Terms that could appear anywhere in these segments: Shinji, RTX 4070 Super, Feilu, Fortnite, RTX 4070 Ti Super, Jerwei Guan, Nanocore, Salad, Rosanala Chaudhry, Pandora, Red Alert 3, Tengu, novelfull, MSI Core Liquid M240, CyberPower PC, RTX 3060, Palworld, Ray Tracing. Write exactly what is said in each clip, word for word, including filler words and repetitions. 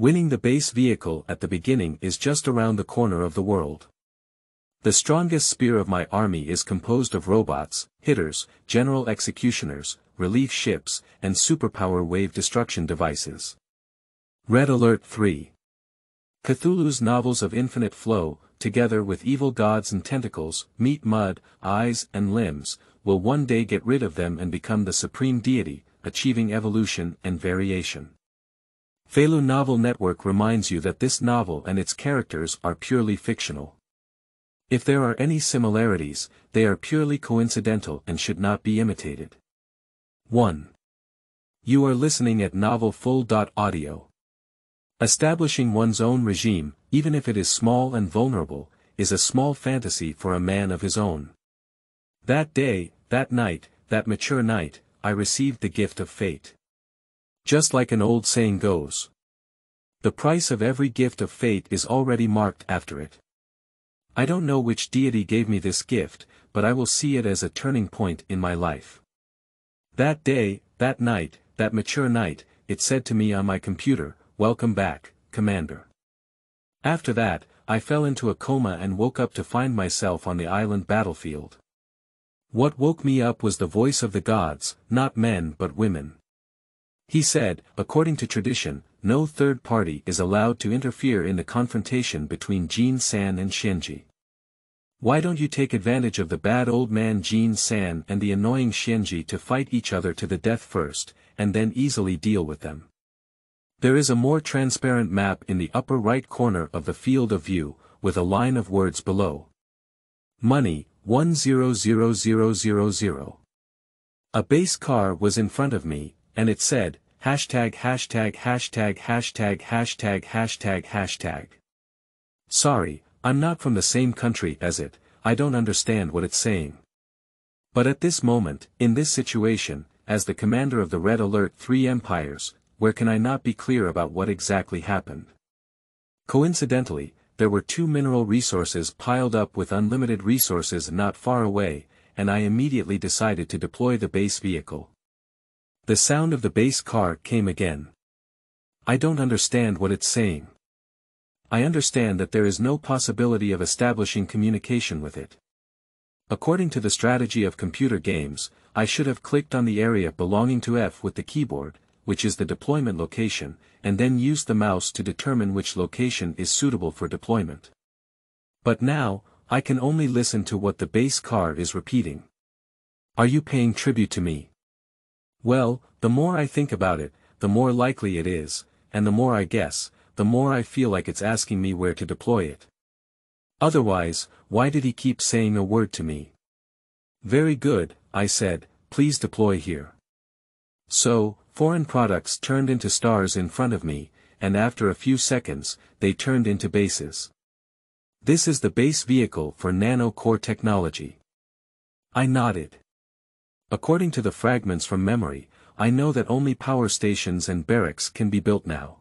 Winning the base vehicle at the beginning is just around the corner of the world. The strongest sphere of my army is composed of robots, hitters, general executioners, relief ships, and superpower wave destruction devices. Red Alert three. Cthulhu's novels of infinite flow, together with evil gods and tentacles, meat mud, eyes and limbs, will one day get rid of them and become the supreme deity, achieving evolution and variation. Feilu Novel Network reminds you that this novel and its characters are purely fictional. If there are any similarities, they are purely coincidental and should not be imitated. one. You are listening at novel full dot audio. Establishing one's own regime, even if it is small and vulnerable, is a small fantasy for a man of his own. That day, that night, that mature night, I received the gift of fate. Just like an old saying goes, the price of every gift of fate is already marked after it. I don't know which deity gave me this gift, but I will see it as a turning point in my life. That day, that night, that mature night, it said to me on my computer, "Welcome back, Commander." After that, I fell into a coma and woke up to find myself on the island battlefield. What woke me up was the voice of the gods, not men but women. He said, according to tradition, no third party is allowed to interfere in the confrontation between Jin-san and Shinji. Why don't you take advantage of the bad old man Jin-san and the annoying Shinji to fight each other to the death first, and then easily deal with them? There is a more transparent map in the upper right corner of the field of view, with a line of words below. Money, one hundred thousand. A base car was in front of me, and it said, hashtag hashtag hashtag hashtag hashtag hashtag hashtag. Sorry, I'm not from the same country as it, I don't understand what it's saying. But at this moment, in this situation, as the commander of the Red Alert three empires, where can I not be clear about what exactly happened? Coincidentally, there were two mineral resources piled up with unlimited resources not far away, and I immediately decided to deploy the base vehicle. The sound of the base car came again. I don't understand what it's saying. I understand that there is no possibility of establishing communication with it. According to the strategy of computer games, I should have clicked on the area belonging to F with the keyboard, which is the deployment location, and then used the mouse to determine which location is suitable for deployment. But now, I can only listen to what the base car is repeating. Are you paying tribute to me? Well, the more I think about it, the more likely it is, and the more I guess, the more I feel like it's asking me where to deploy it. Otherwise, why did he keep saying a word to me? Very good, I said, please deploy here. So, foreign products turned into stars in front of me, and after a few seconds, they turned into bases. This is the base vehicle for nano-core technology. I nodded. According to the fragments from memory, I know that only power stations and barracks can be built now.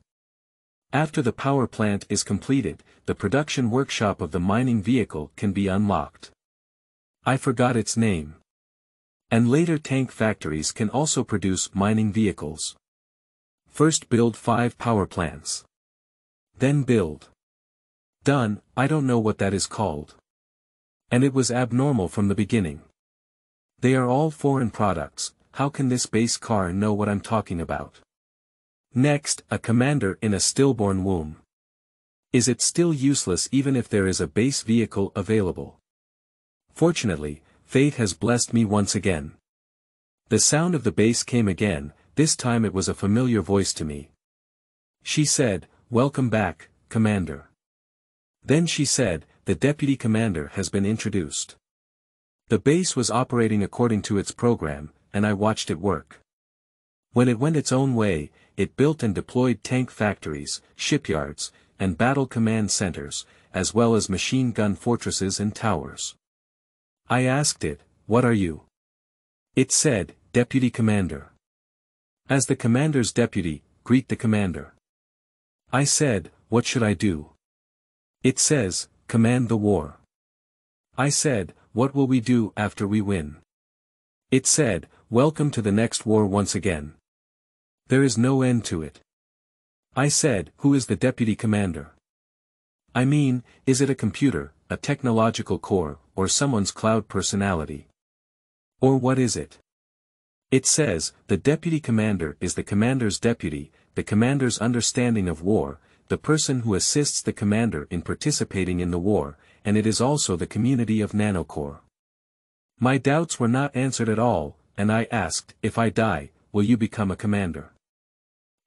After the power plant is completed, the production workshop of the mining vehicle can be unlocked. I forgot its name. And later tank factories can also produce mining vehicles. First build five power plants. Then build. Done, I don't know what that is called. And it was abnormal from the beginning. They are all foreign products, how can this base car know what I'm talking about? Next, a commander in a stillborn womb. Is it still useless even if there is a base vehicle available? Fortunately, fate has blessed me once again. The sound of the bass came again, this time it was a familiar voice to me. She said, "Welcome back, Commander." Then she said, "The deputy commander has been introduced." The base was operating according to its program, and I watched it work. When it went its own way, it built and deployed tank factories, shipyards, and battle command centers, as well as machine gun fortresses and towers. I asked it, "What are you?" It said, "Deputy Commander." As the commander's deputy, greet the commander. I said, "What should I do?" It says, "Command the war." I said, "What will we do after we win?" It said, "Welcome to the next war once again. There is no end to it." I said, who is the deputy commander? I mean, is it a computer, a technological core, or someone's cloud personality? Or what is it? It says, the deputy commander is the commander's deputy, the commander's understanding of war, the person who assists the commander in participating in the war, and it is also the community of Nanocore. My doubts were not answered at all, and I asked, if I die, will you become a commander?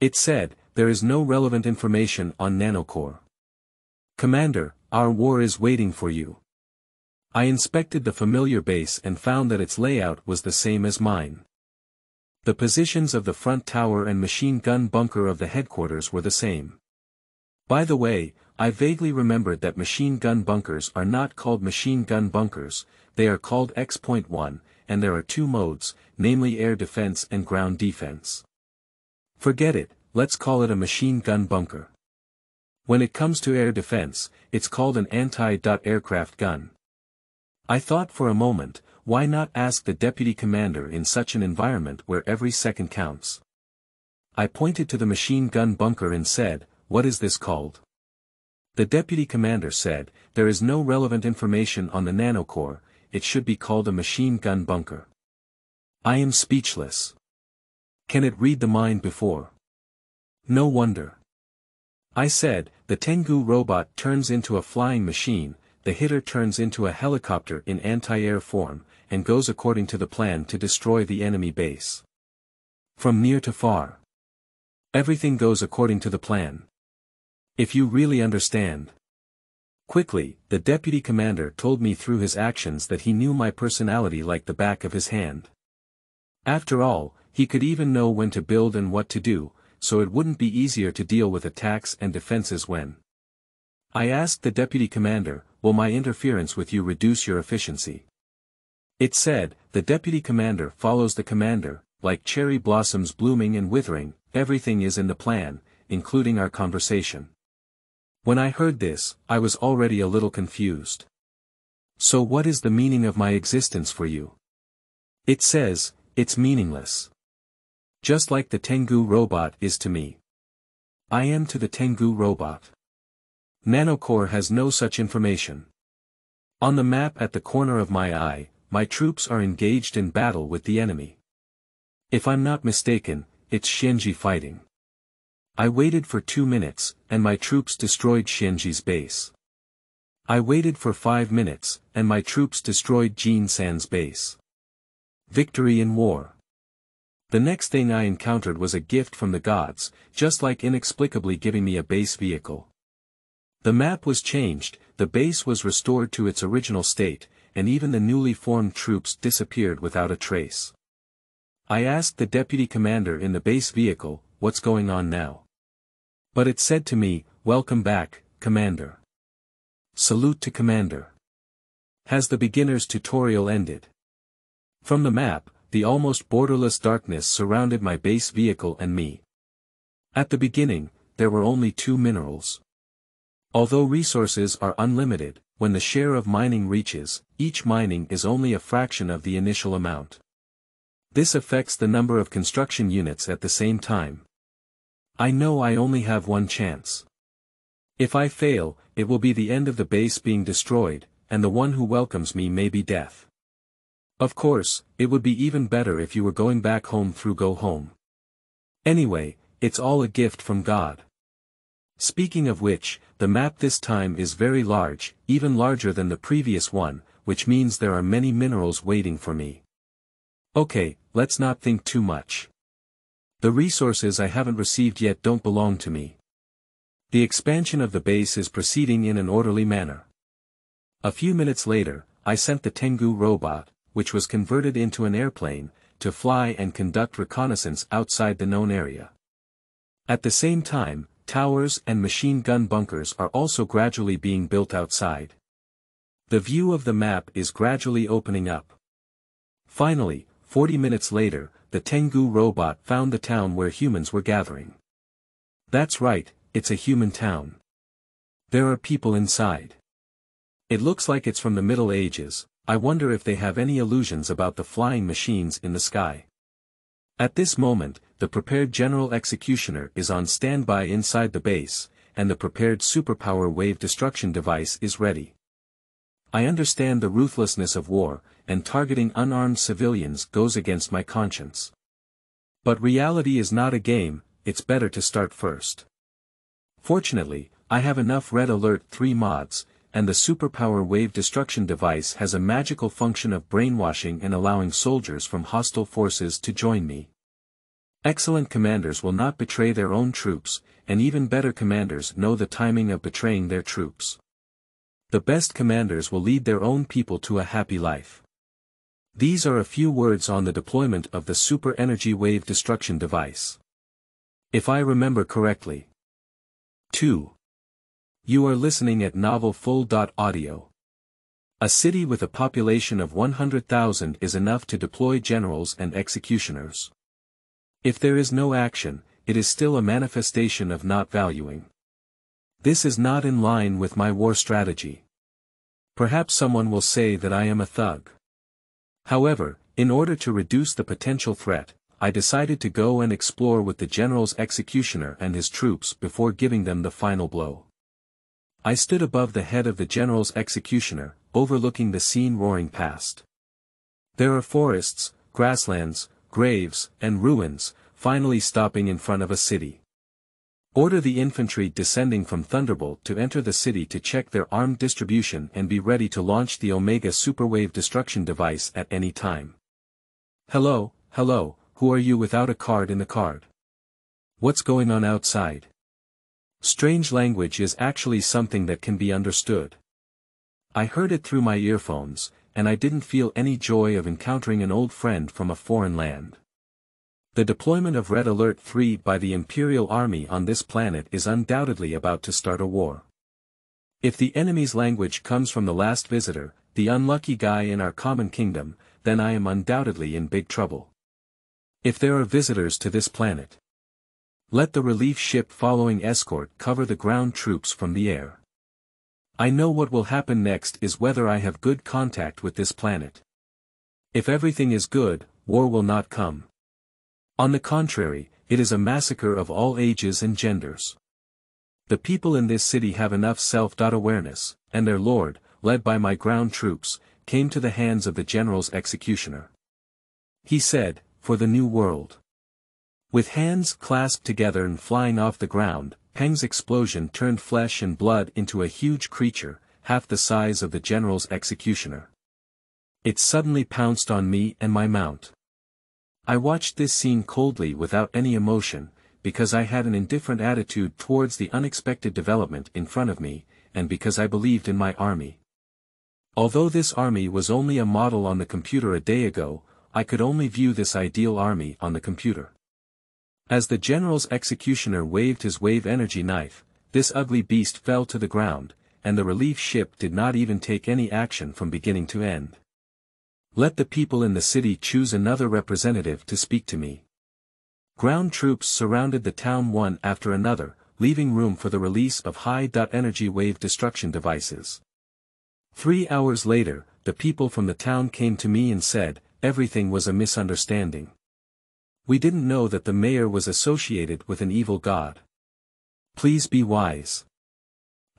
It said, there is no relevant information on Nanocore. Commander, our war is waiting for you. I inspected the familiar base and found that its layout was the same as mine. The positions of the front tower and machine gun bunker of the headquarters were the same. By the way, I vaguely remembered that machine gun bunkers are not called machine gun bunkers, they are called X point one, and there are two modes, namely air defense and ground defense. Forget it, let's call it a machine gun bunker. When it comes to air defense, it's called an anti-aircraft gun. I thought for a moment, why not ask the deputy commander in such an environment where every second counts? I pointed to the machine gun bunker and said, what is this called? The deputy commander said, there is no relevant information on the Nanocore, it should be called a machine gun bunker. I am speechless. Can it read the mind before? No wonder. I said, the Tengu robot turns into a flying machine, the hitter turns into a helicopter in anti-air form, and goes according to the plan to destroy the enemy base. From near to far. Everything goes according to the plan. If you really understand. Quickly, the deputy commander told me through his actions that he knew my personality like the back of his hand. After all, he could even know when to build and what to do, so it wouldn't be easier to deal with attacks and defenses when. I asked the deputy commander, will my interference with you reduce your efficiency? It said, the deputy commander follows the commander, like cherry blossoms blooming and withering, everything is in the plan, including our conversation. When I heard this, I was already a little confused. So what is the meaning of my existence for you? It says, it's meaningless. Just like the Tengu robot is to me. I am to the Tengu robot. Nanocore has no such information. On the map at the corner of my eye, my troops are engaged in battle with the enemy. If I'm not mistaken, it's Shinji fighting. I waited for two minutes, and my troops destroyed Shinji's base. I waited for five minutes, and my troops destroyed Jin-san's base. Victory in war. The next thing I encountered was a gift from the gods, just like inexplicably giving me a base vehicle. The map was changed, the base was restored to its original state, and even the newly formed troops disappeared without a trace. I asked the deputy commander in the base vehicle, what's going on now? But it said to me, welcome back, commander. Salute to commander. Has the beginner's tutorial ended? From the map, the almost borderless darkness surrounded my base vehicle and me. At the beginning, there were only two minerals. Although resources are unlimited, when the share of mining reaches, each mining is only a fraction of the initial amount. This affects the number of construction units at the same time. I know I only have one chance. If I fail, it will be the end of the base being destroyed, and the one who welcomes me may be death. Of course, it would be even better if you were going back home through Go Home. Anyway, it's all a gift from God. Speaking of which, the map this time is very large, even larger than the previous one, which means there are many minerals waiting for me. Okay, let's not think too much. The resources I haven't received yet don't belong to me. The expansion of the base is proceeding in an orderly manner. A few minutes later, I sent the Tengu robot, which was converted into an airplane, to fly and conduct reconnaissance outside the known area. At the same time, towers and machine gun bunkers are also gradually being built outside. The view of the map is gradually opening up. Finally, forty minutes later, the Tengu robot found the town where humans were gathering. That's right, it's a human town. There are people inside. It looks like it's from the Middle Ages. I wonder if they have any illusions about the flying machines in the sky. At this moment, the prepared General Executioner is on standby inside the base, and the prepared Superpower Wave Destruction Device is ready. I understand the ruthlessness of war, and targeting unarmed civilians goes against my conscience. But reality is not a game, it's better to start first. Fortunately, I have enough Red Alert three mods, and the Superpower Wave Destruction Device has a magical function of brainwashing and allowing soldiers from hostile forces to join me. Excellent commanders will not betray their own troops, and even better commanders know the timing of betraying their troops. The best commanders will lead their own people to a happy life. These are a few words on the deployment of the Super Energy Wave Destruction Device. If I remember correctly. two. You are listening at novel full dot audio. A city with a population of one hundred thousand is enough to deploy generals and executioners. If there is no action, it is still a manifestation of not valuing. This is not in line with my war strategy. Perhaps someone will say that I am a thug. However, in order to reduce the potential threat, I decided to go and explore with the General's Executioner and his troops before giving them the final blow. I stood above the head of the General's Executioner, overlooking the scene roaring past. There are forests, grasslands, graves, and ruins, finally stopping in front of a city. Order the infantry descending from Thunderbolt to enter the city to check their armed distribution and be ready to launch the Omega Superwave Destruction Device at any time. Hello, hello, who are you without a card in the card? What's going on outside? Strange language is actually something that can be understood. I heard it through my earphones, and I didn't feel any joy of encountering an old friend from a foreign land. The deployment of Red Alert three by the Imperial Army on this planet is undoubtedly about to start a war. If the enemy's language comes from the last visitor, the unlucky guy in our common kingdom, then I am undoubtedly in big trouble. If there are visitors to this planet, let the relief ship following escort cover the ground troops from the air. I know what will happen next is whether I have good contact with this planet. If everything is good, war will not come. On the contrary, it is a massacre of all ages and genders. The people in this city have enough self-awareness, and their lord, led by my ground troops, came to the hands of the General's Executioner. He said, "For the new world." With hands clasped together and flying off the ground, Peng's explosion turned flesh and blood into a huge creature, half the size of the General's Executioner. It suddenly pounced on me and my mount. I watched this scene coldly without any emotion, because I had an indifferent attitude towards the unexpected development in front of me, and because I believed in my army. Although this army was only a model on the computer a day ago, I could only view this ideal army on the computer. As the General's Executioner waved his wave energy knife, this ugly beast fell to the ground, and the relief ship did not even take any action from beginning to end. Let the people in the city choose another representative to speak to me. Ground troops surrounded the town one after another, leaving room for the release of high-energy wave destruction devices. Three hours later, the people from the town came to me and said, "Everything was a misunderstanding. We didn't know that the mayor was associated with an evil god. Please be wise."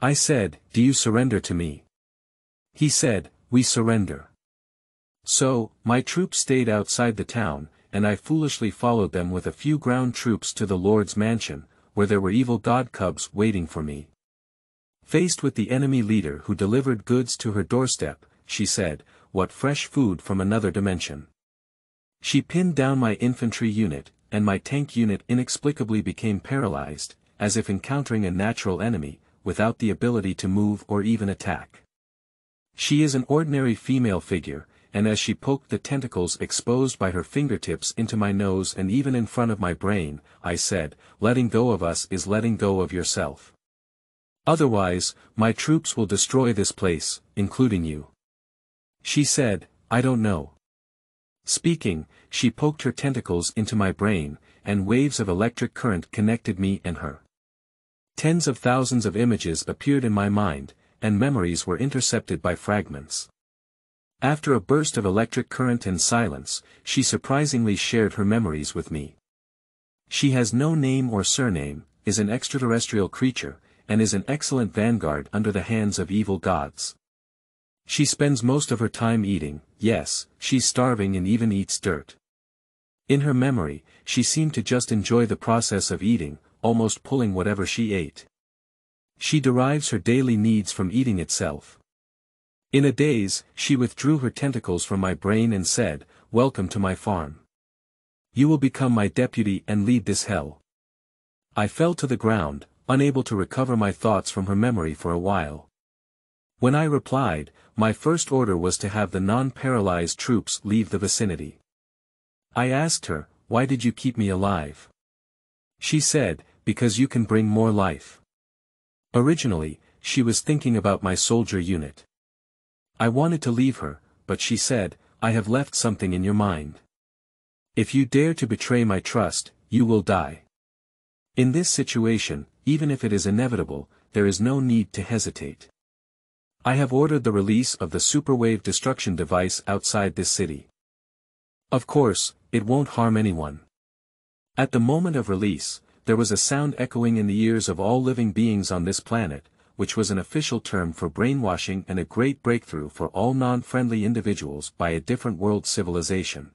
I said, "Do you surrender to me?" He said, "We surrender." So, my troops stayed outside the town, and I foolishly followed them with a few ground troops to the Lord's mansion, where there were evil god cubs waiting for me. Faced with the enemy leader who delivered goods to her doorstep, she said, "What fresh food from another dimension." She pinned down my infantry unit, and my tank unit inexplicably became paralyzed, as if encountering a natural enemy, without the ability to move or even attack. She is an ordinary female figure, and as she poked the tentacles exposed by her fingertips into my nose and even in front of my brain, I said, "Letting go of us is letting go of yourself. Otherwise, my troops will destroy this place, including you." She said, "I don't know." Speaking, she poked her tentacles into my brain, and waves of electric current connected me and her. Tens of thousands of images appeared in my mind, and memories were intercepted by fragments. After a burst of electric current and silence, she surprisingly shared her memories with me. She has no name or surname, is an extraterrestrial creature, and is an excellent vanguard under the hands of evil gods. She spends most of her time eating, yes, she's starving and even eats dirt. In her memory, she seemed to just enjoy the process of eating, almost pulling whatever she ate. She derives her daily needs from eating itself. In a daze, she withdrew her tentacles from my brain and said, "Welcome to my farm. You will become my deputy and lead this hell." I fell to the ground, unable to recover my thoughts from her memory for a while. When I replied, my first order was to have the non-paralyzed troops leave the vicinity. I asked her, "Why did you keep me alive?" She said, "Because you can bring more life." Originally, she was thinking about my soldier unit. I wanted to leave her, but she said, "I have left something in your mind. If you dare to betray my trust, you will die. In this situation, even if it is inevitable, there is no need to hesitate. I have ordered the release of the superwave destruction device outside this city. Of course, it won't harm anyone." At the moment of release, there was a sound echoing in the ears of all living beings on this planet, which was an official term for brainwashing and a great breakthrough for all non-friendly individuals by a different world civilization.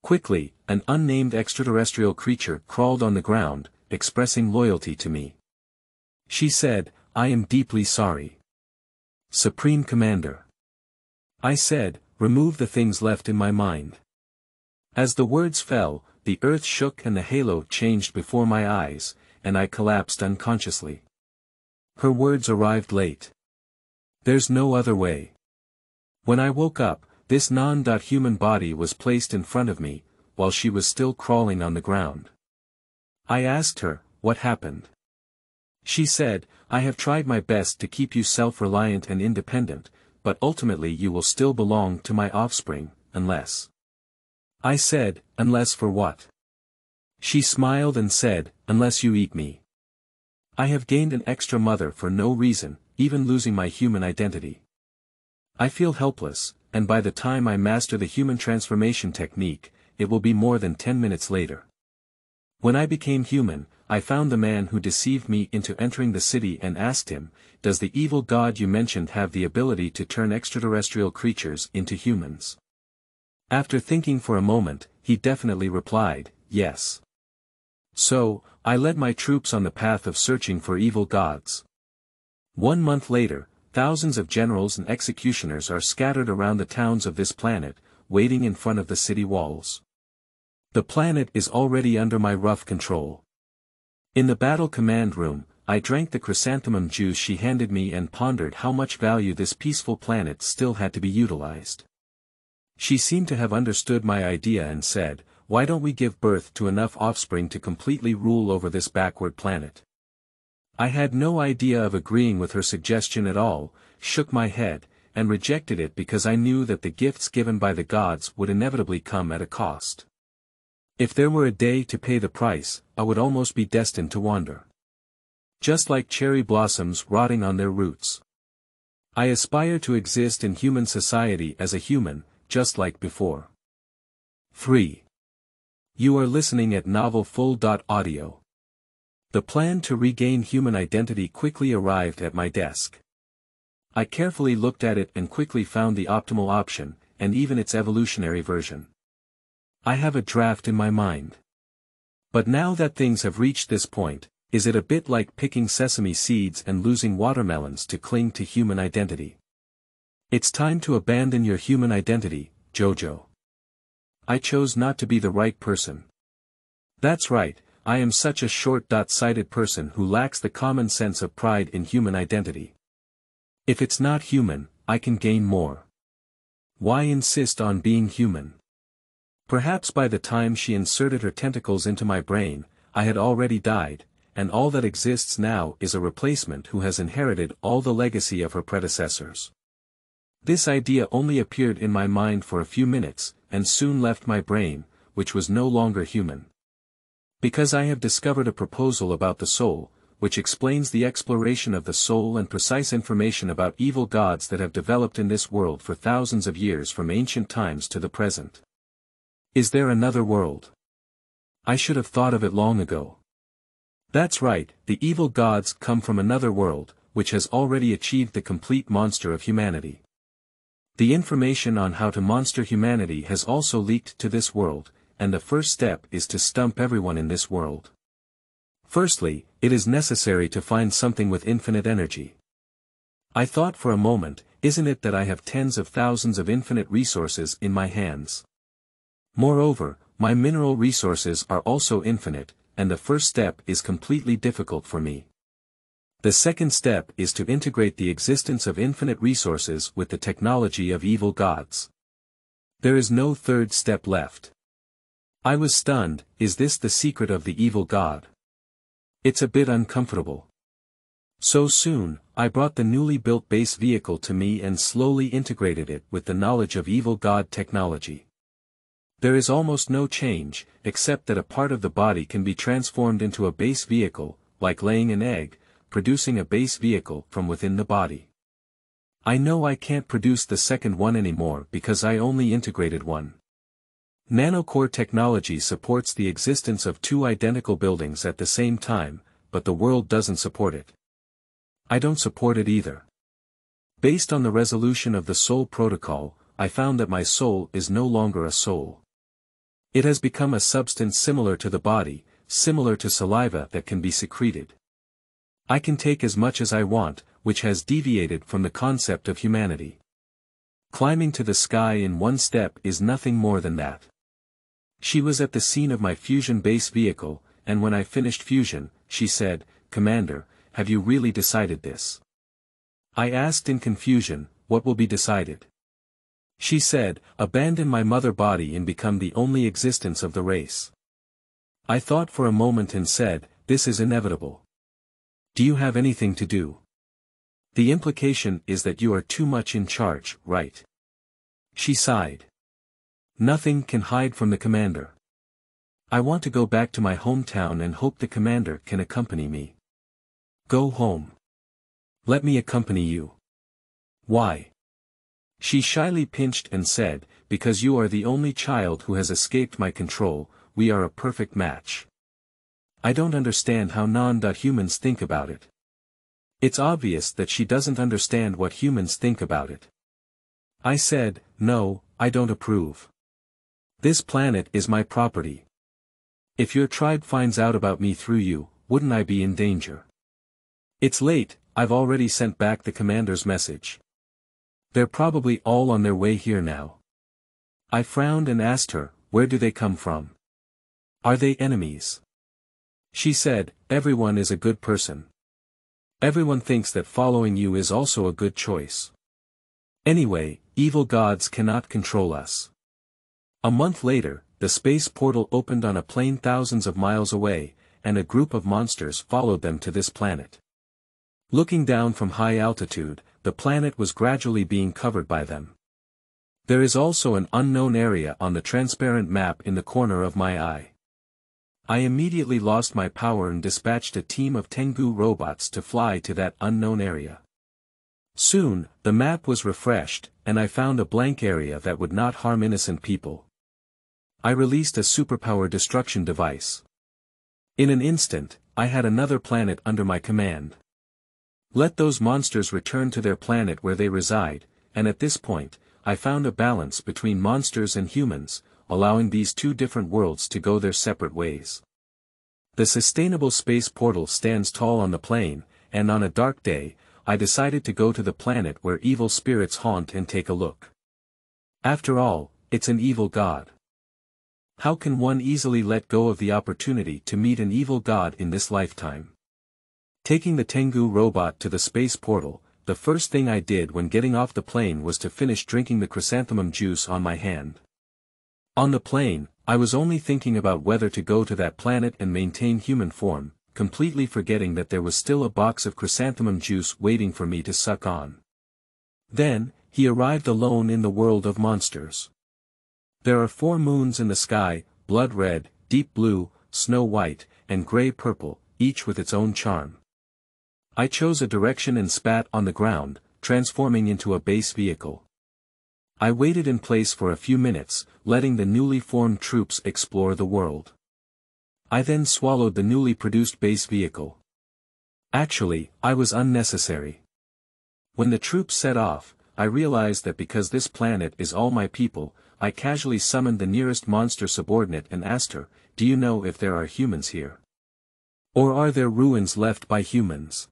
Quickly, an unnamed extraterrestrial creature crawled on the ground, expressing loyalty to me. She said, "I am deeply sorry, Supreme Commander." I said, "Remove the things left in my mind." As the words fell, the earth shook and the halo changed before my eyes, and I collapsed unconsciously. Her words arrived late. There's no other way. When I woke up, this non-human body was placed in front of me, while she was still crawling on the ground. I asked her, "What happened?" She said, "I have tried my best to keep you self-reliant and independent, but ultimately you will still belong to my offspring, unless..." I said, "Unless for what?" She smiled and said, "Unless you eat me." I have gained an extra mother for no reason, even losing my human identity. I feel helpless, and by the time I master the human transformation technique, it will be more than ten minutes later. When I became human, I found the man who deceived me into entering the city and asked him, "Does the evil god you mentioned have the ability to turn extraterrestrial creatures into humans?" After thinking for a moment, he definitely replied, "Yes." So, I led my troops on the path of searching for evil gods. One month later, thousands of generals and executioners are scattered around the towns of this planet, waiting in front of the city walls. The planet is already under my rough control. In the battle command room, I drank the chrysanthemum juice she handed me and pondered how much value this peaceful planet still had to be utilized. She seemed to have understood my idea and said, "Why don't we give birth to enough offspring to completely rule over this backward planet?" I had no idea of agreeing with her suggestion at all, shook my head, and rejected it because I knew that the gifts given by the gods would inevitably come at a cost. If there were a day to pay the price, I would almost be destined to wander, just like cherry blossoms rotting on their roots. I aspire to exist in human society as a human, just like before. three. You are listening at novel full dot audio. The plan to regain human identity quickly arrived at my desk. I carefully looked at it and quickly found the optimal option, and even its evolutionary version. I have a draft in my mind. But now that things have reached this point, is it a bit like picking sesame seeds and losing watermelons to cling to human identity? It's time to abandon your human identity, Jojo. I chose not to be the right person. That's right, I am such a short-sighted person who lacks the common sense of pride in human identity. If it's not human, I can gain more. Why insist on being human? Perhaps by the time she inserted her tentacles into my brain, I had already died, and all that exists now is a replacement who has inherited all the legacy of her predecessors. This idea only appeared in my mind for a few minutes, and soon left my brain, which was no longer human. Because I have discovered a proposal about the soul, which explains the exploration of the soul and precise information about evil gods that have developed in this world for thousands of years from ancient times to the present. Is there another world? I should have thought of it long ago. That's right, the evil gods come from another world, which has already achieved the complete monster of humanity. The information on how to monster humanity has also leaked to this world, and the first step is to stump everyone in this world. Firstly, it is necessary to find something with infinite energy. I thought for a moment, isn't it that I have tens of thousands of infinite resources in my hands? Moreover, my mineral resources are also infinite, and the first step is completely difficult for me. The second step is to integrate the existence of infinite resources with the technology of evil gods. There is no third step left. I was stunned, is this the secret of the evil god? It's a bit uncomfortable. So soon, I brought the newly built base vehicle to me and slowly integrated it with the knowledge of evil god technology. There is almost no change, except that a part of the body can be transformed into a base vehicle, like laying an egg, producing a base vehicle from within the body. I know I can't produce the second one anymore because I only integrated one. Nanocore technology supports the existence of two identical buildings at the same time, but the world doesn't support it. I don't support it either. Based on the resolution of the soul protocol, I found that my soul is no longer a soul. It has become a substance similar to the body, similar to saliva that can be secreted. I can take as much as I want, which has deviated from the concept of humanity. Climbing to the sky in one step is nothing more than that. She was at the scene of my fusion base vehicle, and when I finished fusion, she said, "Commander, have you really decided this?" I asked in confusion, "What will be decided?" She said, "Abandon my mother body and become the only existence of the race." I thought for a moment and said, "This is inevitable. Do you have anything to do? The implication is that you are too much in charge, right?" She sighed. "Nothing can hide from the commander. I want to go back to my hometown and hope the commander can accompany me." "Go home. Let me accompany you." "Why?" She shyly pinched and said, "Because you are the only child who has escaped my control, we are a perfect match." I don't understand how non-humans think about it. It's obvious that she doesn't understand what humans think about it. I said, "No, I don't approve. This planet is my property. If your tribe finds out about me through you, wouldn't I be in danger? It's late, I've already sent back the commander's message. They're probably all on their way here now." I frowned and asked her, "Where do they come from? Are they enemies?" She said, "Everyone is a good person. Everyone thinks that following you is also a good choice. Anyway, evil gods cannot control us." A month later, the space portal opened on a plane thousands of miles away, and a group of monsters followed them to this planet. Looking down from high altitude, the planet was gradually being covered by them. There is also an unknown area on the transparent map in the corner of my eye. I immediately lost my power and dispatched a team of Tengu robots to fly to that unknown area. Soon, the map was refreshed, and I found a blank area that would not harm innocent people. I released a superpower destruction device. In an instant, I had another planet under my command. Let those monsters return to their planet where they reside, and at this point, I found a balance between monsters and humans, allowing these two different worlds to go their separate ways. The sustainable space portal stands tall on the plain, and on a dark day, I decided to go to the planet where evil spirits haunt and take a look. After all, it's an evil god. How can one easily let go of the opportunity to meet an evil god in this lifetime? Taking the Tengu robot to the space portal, the first thing I did when getting off the plane was to finish drinking the chrysanthemum juice on my hand. On the plane, I was only thinking about whether to go to that planet and maintain human form, completely forgetting that there was still a box of chrysanthemum juice waiting for me to suck on. Then, he arrived alone in the world of monsters. There are four moons in the sky, blood red, deep blue, snow white, and gray purple, each with its own charm. I chose a direction and spat on the ground, transforming into a base vehicle. I waited in place for a few minutes, letting the newly formed troops explore the world. I then swallowed the newly produced base vehicle. Actually, I was unnecessary. When the troops set off, I realized that because this planet is all my people, I casually summoned the nearest monster subordinate and asked her, "Do you know if there are humans here? Or are there ruins left by humans?"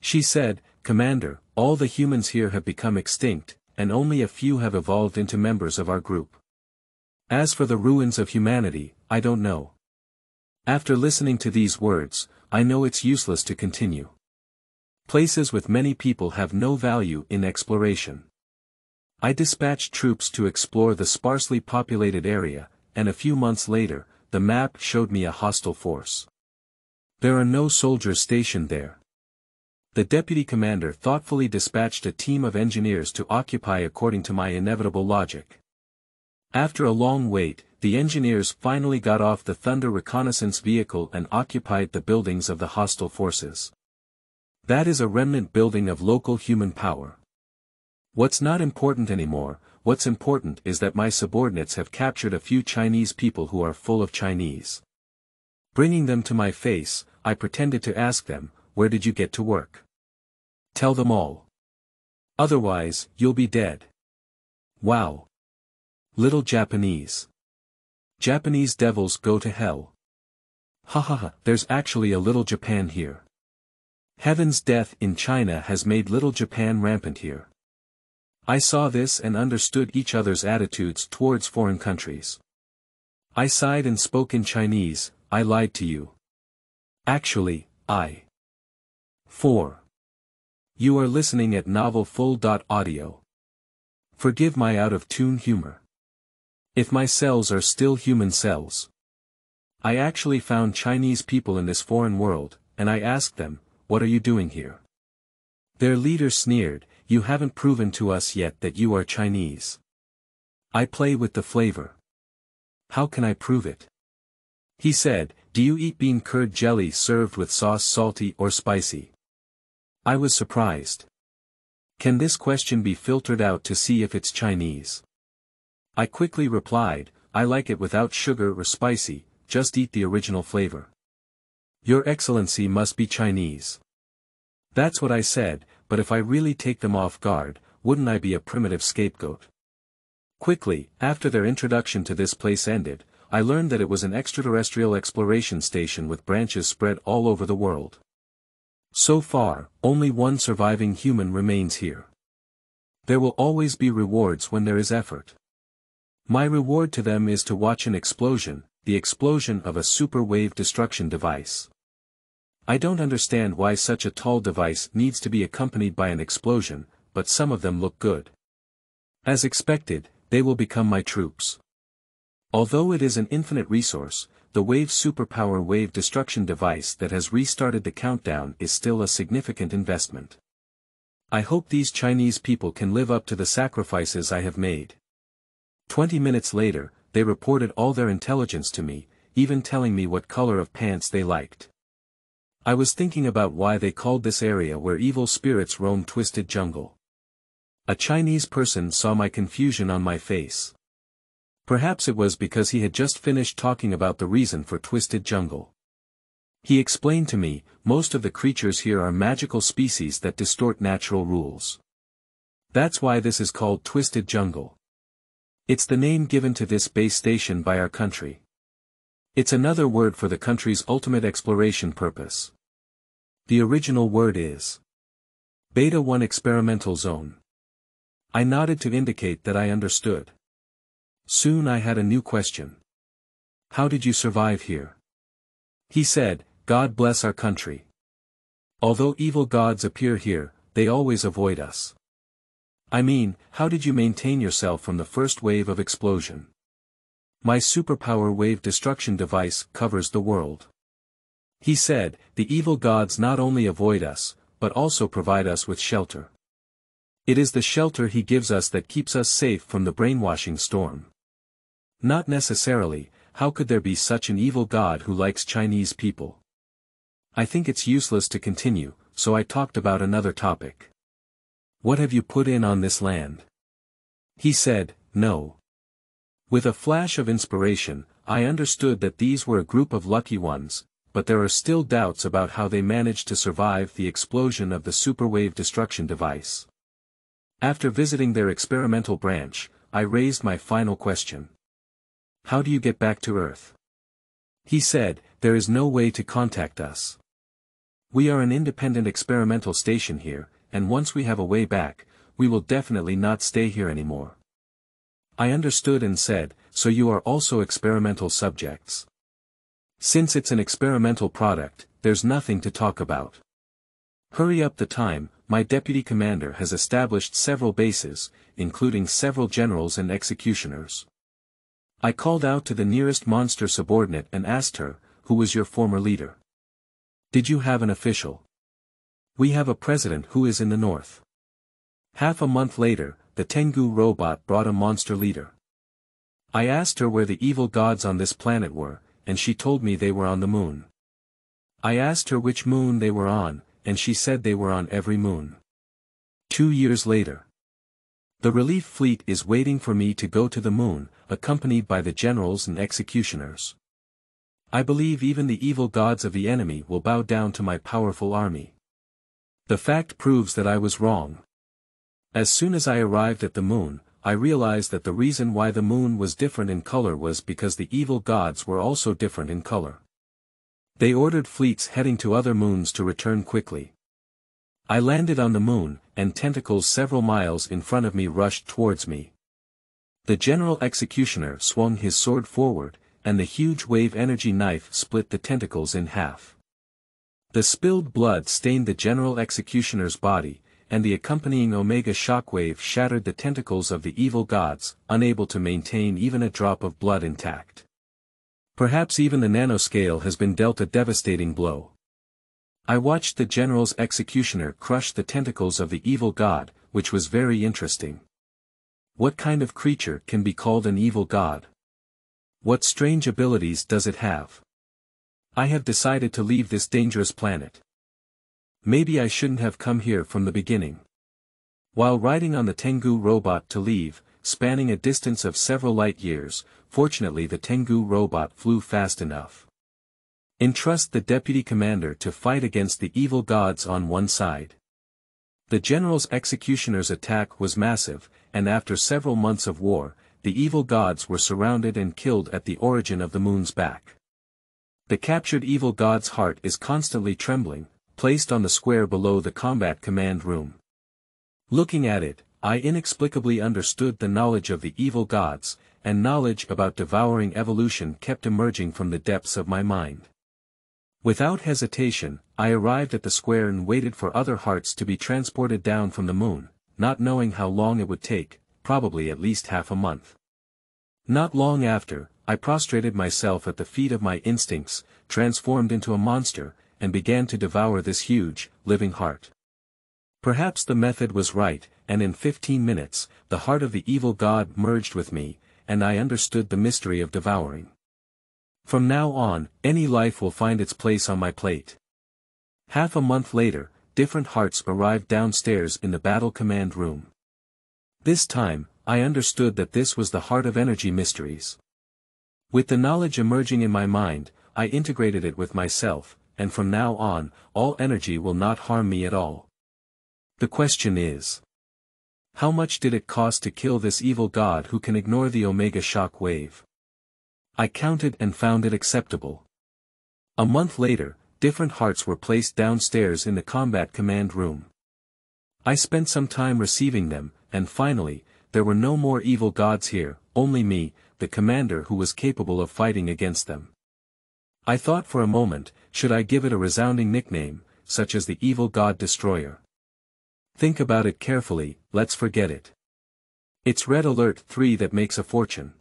She said, "Commander, all the humans here have become extinct, and only a few have evolved into members of our group. As for the ruins of humanity, I don't know." After listening to these words, I know it's useless to continue. Places with many people have no value in exploration. I dispatched troops to explore the sparsely populated area, and a few months later, the map showed me a hostile force. There are no soldiers stationed there. The deputy commander thoughtfully dispatched a team of engineers to occupy according to my inevitable logic. After a long wait, the engineers finally got off the Thunder reconnaissance vehicle and occupied the buildings of the hostile forces. That is a remnant building of local human power. What's not important anymore, what's important is that my subordinates have captured a few Chinese people who are full of Chinese. Bringing them to my face, I pretended to ask them, "Where did you get to work? Tell them all. Otherwise, you'll be dead." Wow. Little Japanese. Japanese devils go to hell. Ha ha ha, there's actually a little Japan here. Heaven's death in China has made little Japan rampant here. I saw this and understood each other's attitudes towards foreign countries. I sighed and spoke in Chinese, "I lied to you. Actually, I. four. You are listening at novel full dot audio. Forgive my out-of-tune humor. If my cells are still human cells. I actually found Chinese people in this foreign world, and I asked them, "What are you doing here?" Their leader sneered, "You haven't proven to us yet that you are Chinese." I play with the flavor. "How can I prove it?" He said, "Do you eat bean curd jelly served with sauce, salty or spicy?" I was surprised. Can this question be filtered out to see if it's Chinese? I quickly replied, "I like it without sugar or spicy, just eat the original flavor." "Your Excellency must be Chinese." That's what I said, but if I really take them off guard, wouldn't I be a primitive scapegoat? Quickly, after their introduction to this place ended, I learned that it was an extraterrestrial exploration station with branches spread all over the world. So far, only one surviving human remains here. There will always be rewards when there is effort. My reward to them is to watch an explosion, the explosion of a super wave destruction device. I don't understand why such a tall device needs to be accompanied by an explosion, but some of them look good. As expected, they will become my troops. Although it is an infinite resource, the wave superpower wave destruction device that has restarted the countdown is still a significant investment. I hope these Chinese people can live up to the sacrifices I have made. Twenty minutes later, they reported all their intelligence to me, even telling me what color of pants they liked. I was thinking about why they called this area where evil spirits roam Twisted Jungle. A Chinese person saw my confusion on my face. Perhaps it was because he had just finished talking about the reason for Twisted Jungle. He explained to me, "Most of the creatures here are magical species that distort natural rules. That's why this is called Twisted Jungle. It's the name given to this base station by our country. It's another word for the country's ultimate exploration purpose. The original word is Beta one Experimental Zone." I nodded to indicate that I understood. Soon I had a new question. "How did you survive here?" He said, "God bless our country. Although evil gods appear here, they always avoid us. I mean, how did you maintain yourself from the first wave of explosion? My superpower wave destruction device covers the world." He said, "The evil gods not only avoid us, but also provide us with shelter. It is the shelter he gives us that keeps us safe from the brainwashing storm." Not necessarily, how could there be such an evil god who likes Chinese people? I think it's useless to continue, so I talked about another topic. "What have you put in on this land?" He said, "No." With a flash of inspiration, I understood that these were a group of lucky ones, but there are still doubts about how they managed to survive the explosion of the superwave destruction device. After visiting their experimental branch, I raised my final question. How do you get back to Earth? He said, there is no way to contact us. We are an independent experimental station here, and once we have a way back, we will definitely not stay here anymore. I understood and said, so you are also experimental subjects. Since it's an experimental product, there's nothing to talk about. Hurry up the time, my deputy commander has established several bases, including several generals and executioners. I called out to the nearest monster subordinate and asked her, who was your former leader? Did you have an official? We have a president who is in the north. Half a month later, the Tengu robot brought a monster leader. I asked her where the evil gods on this planet were, and she told me they were on the moon. I asked her which moon they were on, and she said they were on every moon. Two years later. The relief fleet is waiting for me to go to the moon, accompanied by the generals and executioners. I believe even the evil gods of the enemy will bow down to my powerful army. The fact proves that I was wrong. As soon as I arrived at the moon, I realized that the reason why the moon was different in color was because the evil gods were also different in color. They ordered fleets heading to other moons to return quickly. I landed on the moon, and tentacles several miles in front of me rushed towards me. The general executioner swung his sword forward, and the huge wave energy knife split the tentacles in half. The spilled blood stained the general executioner's body, and the accompanying omega shockwave shattered the tentacles of the evil gods, unable to maintain even a drop of blood intact. Perhaps even the nanoscale has been dealt a devastating blow. I watched the general's executioner crush the tentacles of the evil god, which was very interesting. What kind of creature can be called an evil god? What strange abilities does it have? I have decided to leave this dangerous planet. Maybe I shouldn't have come here from the beginning. While riding on the Tengu robot to leave, spanning a distance of several light years, fortunately the Tengu robot flew fast enough. Entrust the deputy commander to fight against the evil gods on one side. The general's executioner's attack was massive, and after several months of war, the evil gods were surrounded and killed at the origin of the moon's back. The captured evil god's heart is constantly trembling, placed on the square below the combat command room. Looking at it, I inexplicably understood the knowledge of the evil gods, and knowledge about devouring evolution kept emerging from the depths of my mind. Without hesitation, I arrived at the square and waited for other hearts to be transported down from the moon, not knowing how long it would take, probably at least half a month. Not long after, I prostrated myself at the feet of my instincts, transformed into a monster, and began to devour this huge, living heart. Perhaps the method was right, and in fifteen minutes, the heart of the evil god merged with me, and I understood the mystery of devouring. From now on, any life will find its place on my plate. Half a month later, different hearts arrived downstairs in the battle command room. This time, I understood that this was the heart of energy mysteries. With the knowledge emerging in my mind, I integrated it with myself, and from now on, all energy will not harm me at all. The question is, how much did it cost to kill this evil god who can ignore the omega shock wave? I counted and found it acceptable. A month later, different hearts were placed downstairs in the combat command room. I spent some time receiving them, and finally, there were no more evil gods here, only me, the commander who was capable of fighting against them. I thought for a moment, should I give it a resounding nickname, such as the evil god destroyer? Think about it carefully, let's forget it. It's Red Alert three that makes a fortune.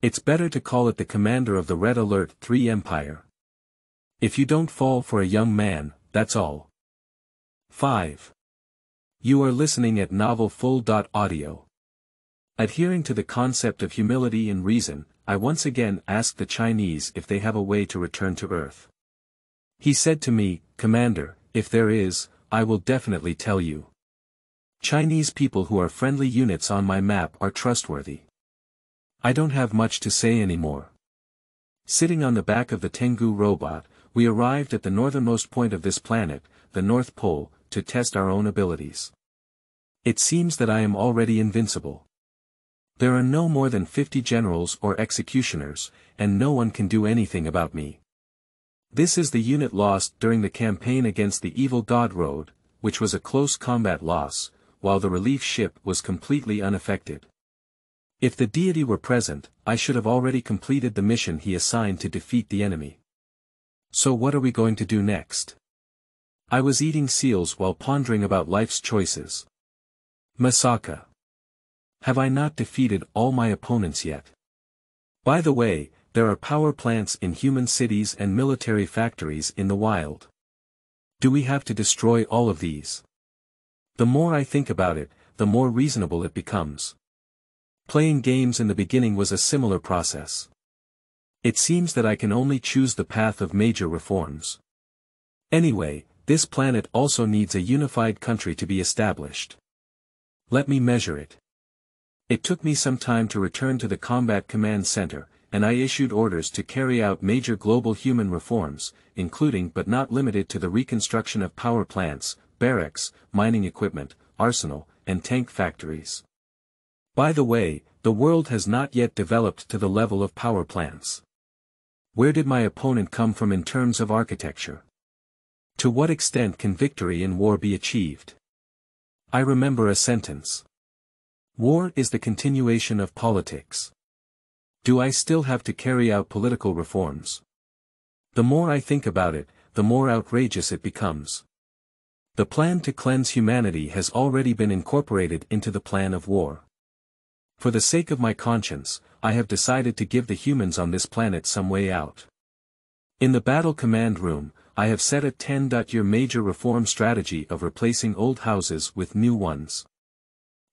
It's better to call it the commander of the Red Alert three empire. If you don't fall for a young man, that's all. five. You are listening at novel full dot audio. Adhering to the concept of humility and reason, I once again asked the Chinese if they have a way to return to Earth. He said to me, Commander, if there is, I will definitely tell you. Chinese people who are friendly units on my map are trustworthy. I don't have much to say anymore. Sitting on the back of the Tengu robot, we arrived at the northernmost point of this planet, the North Pole, to test our own abilities. It seems that I am already invincible. There are no more than fifty generals or executioners, and no one can do anything about me. This is the unit lost during the campaign against the evil god Road, which was a close combat loss, while the relief ship was completely unaffected. If the deity were present, I should have already completed the mission he assigned to defeat the enemy. So what are we going to do next? I was eating seals while pondering about life's choices. Masaka. Have I not defeated all my opponents yet? By the way, there are power plants in human cities and military factories in the wild. Do we have to destroy all of these? The more I think about it, the more reasonable it becomes. Playing games in the beginning was a similar process. It seems that I can only choose the path of major reforms. Anyway, this planet also needs a unified country to be established. Let me measure it. It took me some time to return to the Combat Command Center, and I issued orders to carry out major global human reforms, including but not limited to the reconstruction of power plants, barracks, mining equipment, arsenal, and tank factories. By the way, the world has not yet developed to the level of power plants. Where did my opponent come from in terms of architecture? To what extent can victory in war be achieved? I remember a sentence. War is the continuation of politics. Do I still have to carry out political reforms? The more I think about it, the more outrageous it becomes. The plan to cleanse humanity has already been incorporated into the plan of war. For the sake of my conscience, I have decided to give the humans on this planet some way out. In the battle command room, I have set a ten-year major reform strategy of replacing old houses with new ones.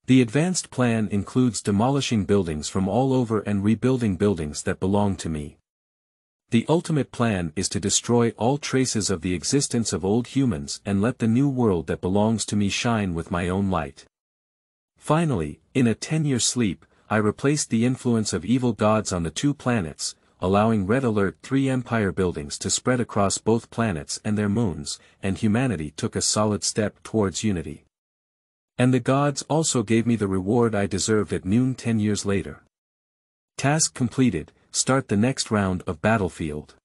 The advanced plan includes demolishing buildings from all over and rebuilding buildings that belong to me. The ultimate plan is to destroy all traces of the existence of old humans and let the new world that belongs to me shine with my own light. Finally, in a ten-year sleep, I replaced the influence of evil gods on the two planets, allowing Red Alert three empire buildings to spread across both planets and their moons, and humanity took a solid step towards unity. And the gods also gave me the reward I deserved at noon ten years later. Task completed, start the next round of battlefield.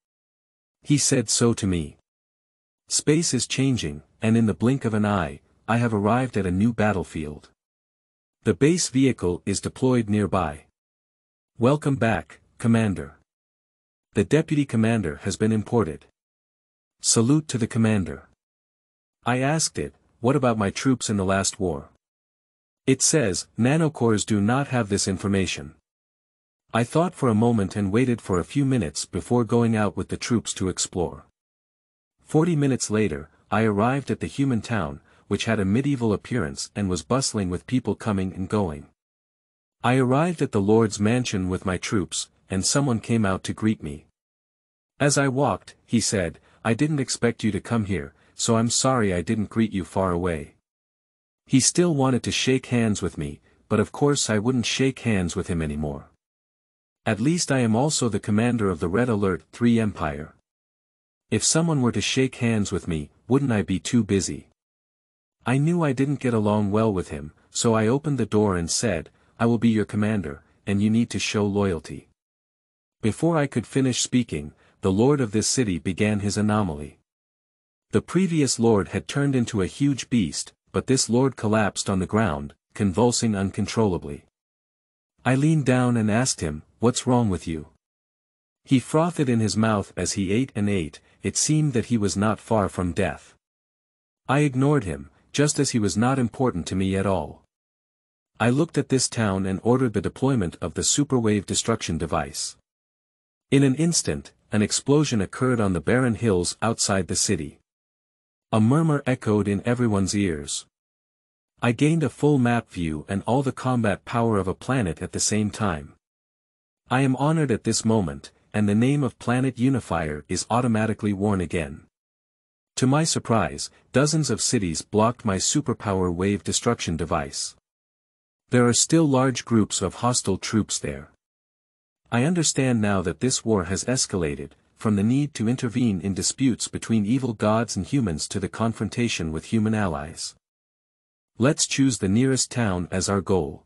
He said so to me. Space is changing, and in the blink of an eye, I have arrived at a new battlefield. The base vehicle is deployed nearby. Welcome back, Commander. The deputy commander has been imported. Salute to the commander. I asked it, what about my troops in the last war? It says, nanocores do not have this information. I thought for a moment and waited for a few minutes before going out with the troops to explore. Forty minutes later, I arrived at the human town, which had a medieval appearance and was bustling with people coming and going. I arrived at the Lord's mansion with my troops, and someone came out to greet me. As I walked, he said, I didn't expect you to come here, so I'm sorry I didn't greet you far away. He still wanted to shake hands with me, but of course I wouldn't shake hands with him anymore. At least I am also the commander of the Red Alert three Empire. If someone were to shake hands with me, wouldn't I be too busy? I knew I didn't get along well with him, so I opened the door and said, I will be your commander, and you need to show loyalty. Before I could finish speaking, the lord of this city began his anomaly. The previous lord had turned into a huge beast, but this lord collapsed on the ground, convulsing uncontrollably. I leaned down and asked him, what's wrong with you? He frothed it in his mouth as he ate and ate. It seemed that he was not far from death. I ignored him, just as he was not important to me at all. I looked at this town and ordered the deployment of the superwave destruction device. In an instant, an explosion occurred on the barren hills outside the city. A murmur echoed in everyone's ears. I gained a full map view and all the combat power of a planet at the same time. I am honored at this moment, and the name of Planet Unifier is automatically worn again. To my surprise, dozens of cities blocked my superpower wave destruction device. There are still large groups of hostile troops there. I understand now that this war has escalated, from the need to intervene in disputes between evil gods and humans to the confrontation with human allies. Let's choose the nearest town as our goal.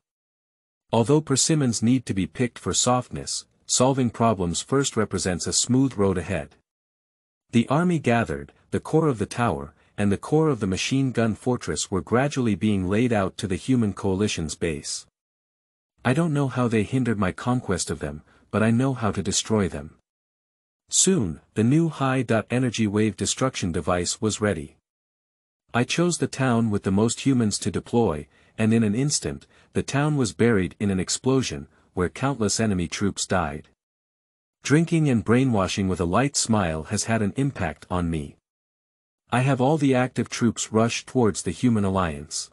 Although persimmons need to be picked for softness, solving problems first represents a smooth road ahead. The army gathered, the core of the tower, and the core of the machine gun fortress were gradually being laid out to the human coalition's base. I don't know how they hindered my conquest of them, but I know how to destroy them. Soon, the new high-energy wave destruction device was ready. I chose the town with the most humans to deploy, and in an instant, the town was buried in an explosion, where countless enemy troops died. Drinking and brainwashing with a light smile has had an impact on me. I have all the active troops rush towards the human alliance.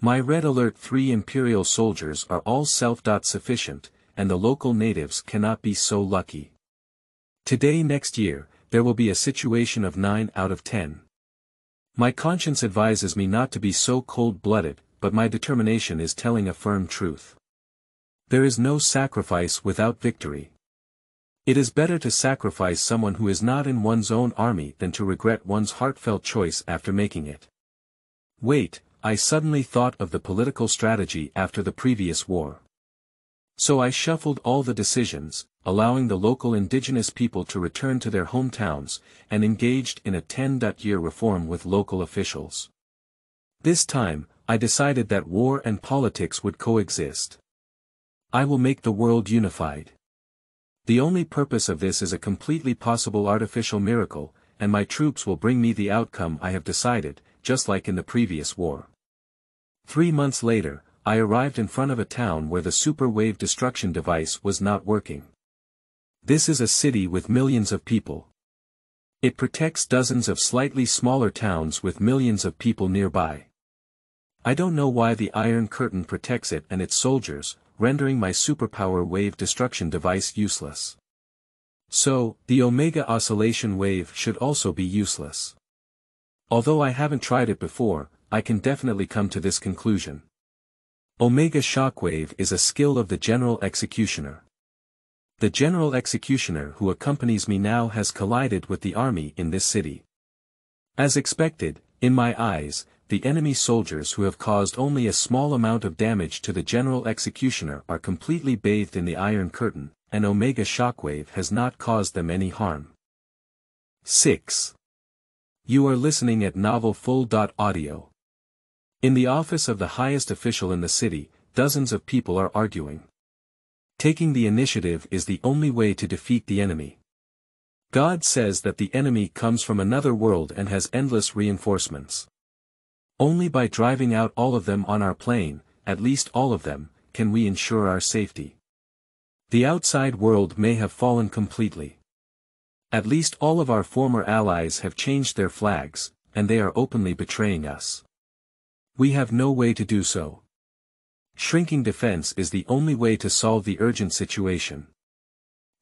My Red Alert three Imperial soldiers are all self-sufficient, and the local natives cannot be so lucky. Today next year, there will be a situation of nine out of ten. My conscience advises me not to be so cold-blooded, but my determination is telling a firm truth. There is no sacrifice without victory. It is better to sacrifice someone who is not in one's own army than to regret one's heartfelt choice after making it. Wait, I suddenly thought of the political strategy after the previous war. So I shuffled all the decisions, allowing the local indigenous people to return to their hometowns, and engaged in a ten-year reform with local officials. This time, I decided that war and politics would coexist. I will make the world unified. The only purpose of this is a completely possible artificial miracle, and my troops will bring me the outcome I have decided, just like in the previous war. Three months later, I arrived in front of a town where the superwave destruction device was not working. This is a city with millions of people. It protects dozens of slightly smaller towns with millions of people nearby. I don't know why the Iron Curtain protects it and its soldiers, rendering my superpower wave destruction device useless. So, the Omega Oscillation wave should also be useless. Although I haven't tried it before, I can definitely come to this conclusion. Omega Shockwave is a skill of the General Executioner. The General Executioner who accompanies me now has collided with the army in this city. As expected, in my eyes, the enemy soldiers who have caused only a small amount of damage to the General Executioner are completely bathed in the Iron Curtain, and Omega Shockwave has not caused them any harm. six. You are listening at novel full dot audio. In the office of the highest official in the city, dozens of people are arguing. Taking the initiative is the only way to defeat the enemy. God says that the enemy comes from another world and has endless reinforcements. Only by driving out all of them on our plane, at least all of them, can we ensure our safety. The outside world may have fallen completely. At least all of our former allies have changed their flags, and they are openly betraying us. We have no way to do so. Shrinking defense is the only way to solve the urgent situation.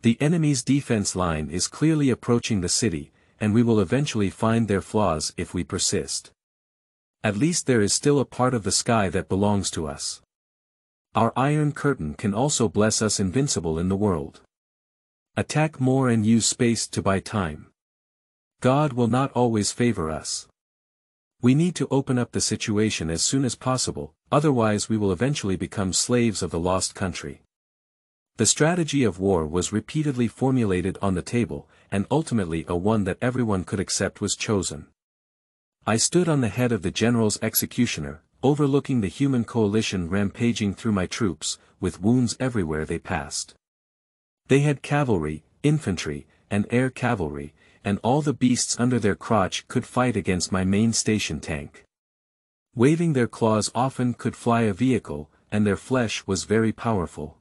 The enemy's defense line is clearly approaching the city, and we will eventually find their flaws if we persist. At least there is still a part of the sky that belongs to us. Our Iron Curtain can also bless us invincible in the world. Attack more and use space to buy time. God will not always favor us. We need to open up the situation as soon as possible, otherwise we will eventually become slaves of the lost country. The strategy of war was repeatedly formulated on the table, and ultimately a one that everyone could accept was chosen. I stood on the head of the General's Executioner, overlooking the human coalition rampaging through my troops, with wounds everywhere they passed. They had cavalry, infantry, and air cavalry, and all the beasts under their crotch could fight against my main station tank. Waving their claws often could fly a vehicle, and their flesh was very powerful.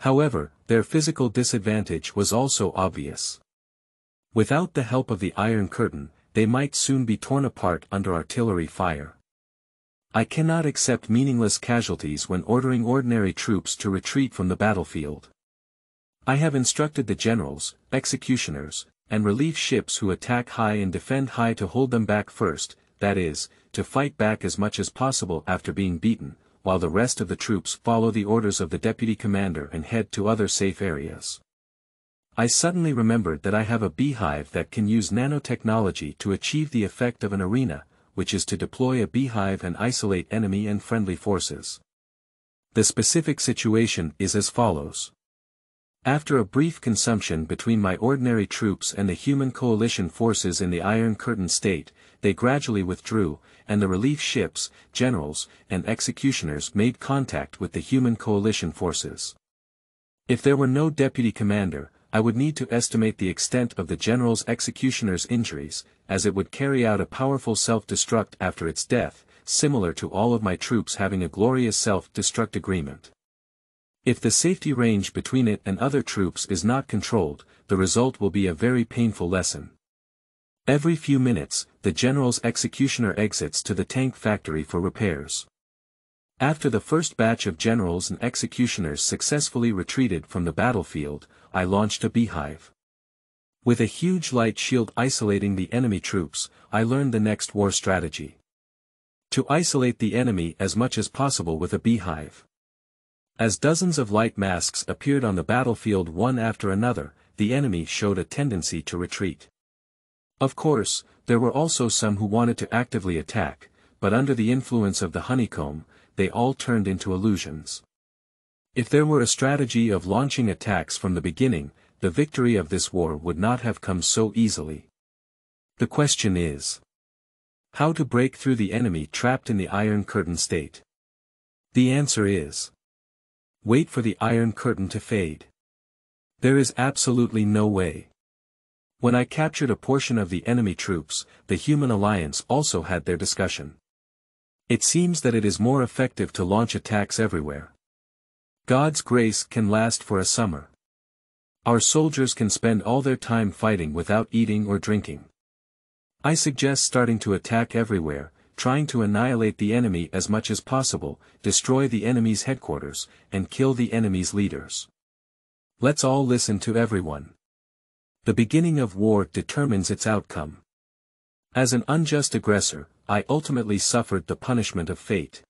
However, their physical disadvantage was also obvious. Without the help of the Iron Curtain, they might soon be torn apart under artillery fire. I cannot accept meaningless casualties when ordering ordinary troops to retreat from the battlefield. I have instructed the generals, executioners, and relief ships who attack high and defend high to hold them back first, that is, to fight back as much as possible after being beaten, while the rest of the troops follow the orders of the deputy commander and head to other safe areas. I suddenly remembered that I have a beehive that can use nanotechnology to achieve the effect of an arena, which is to deploy a beehive and isolate enemy and friendly forces. The specific situation is as follows. After a brief consumption between my ordinary troops and the human coalition forces in the Iron Curtain state, they gradually withdrew, and the relief ships, generals, and executioners made contact with the human coalition forces. If there were no deputy commander, I would need to estimate the extent of the general's executioner's injuries, as it would carry out a powerful self-destruct after its death, similar to all of my troops having a glorious self-destruct agreement. If the safety range between it and other troops is not controlled, the result will be a very painful lesson. Every few minutes, the general's executioner exits to the tank factory for repairs. After the first batch of generals and executioners successfully retreated from the battlefield, I launched a beehive. With a huge light shield isolating the enemy troops, I learned the next war strategy. To isolate the enemy as much as possible with a beehive. As dozens of light masks appeared on the battlefield one after another, the enemy showed a tendency to retreat. Of course, there were also some who wanted to actively attack, but under the influence of the honeycomb, they all turned into illusions. If there were a strategy of launching attacks from the beginning, the victory of this war would not have come so easily. The question is, how to break through the enemy trapped in the Iron Curtain state? The answer is, wait for the Iron Curtain to fade. There is absolutely no way. When I captured a portion of the enemy troops, the Human Alliance also had their discussion. It seems that it is more effective to launch attacks everywhere. God's grace can last for a summer. Our soldiers can spend all their time fighting without eating or drinking. I suggest starting to attack everywhere, trying to annihilate the enemy as much as possible, destroy the enemy's headquarters, and kill the enemy's leaders. Let's all listen to everyone. The beginning of war determines its outcome. As an unjust aggressor, I ultimately suffered the punishment of fate.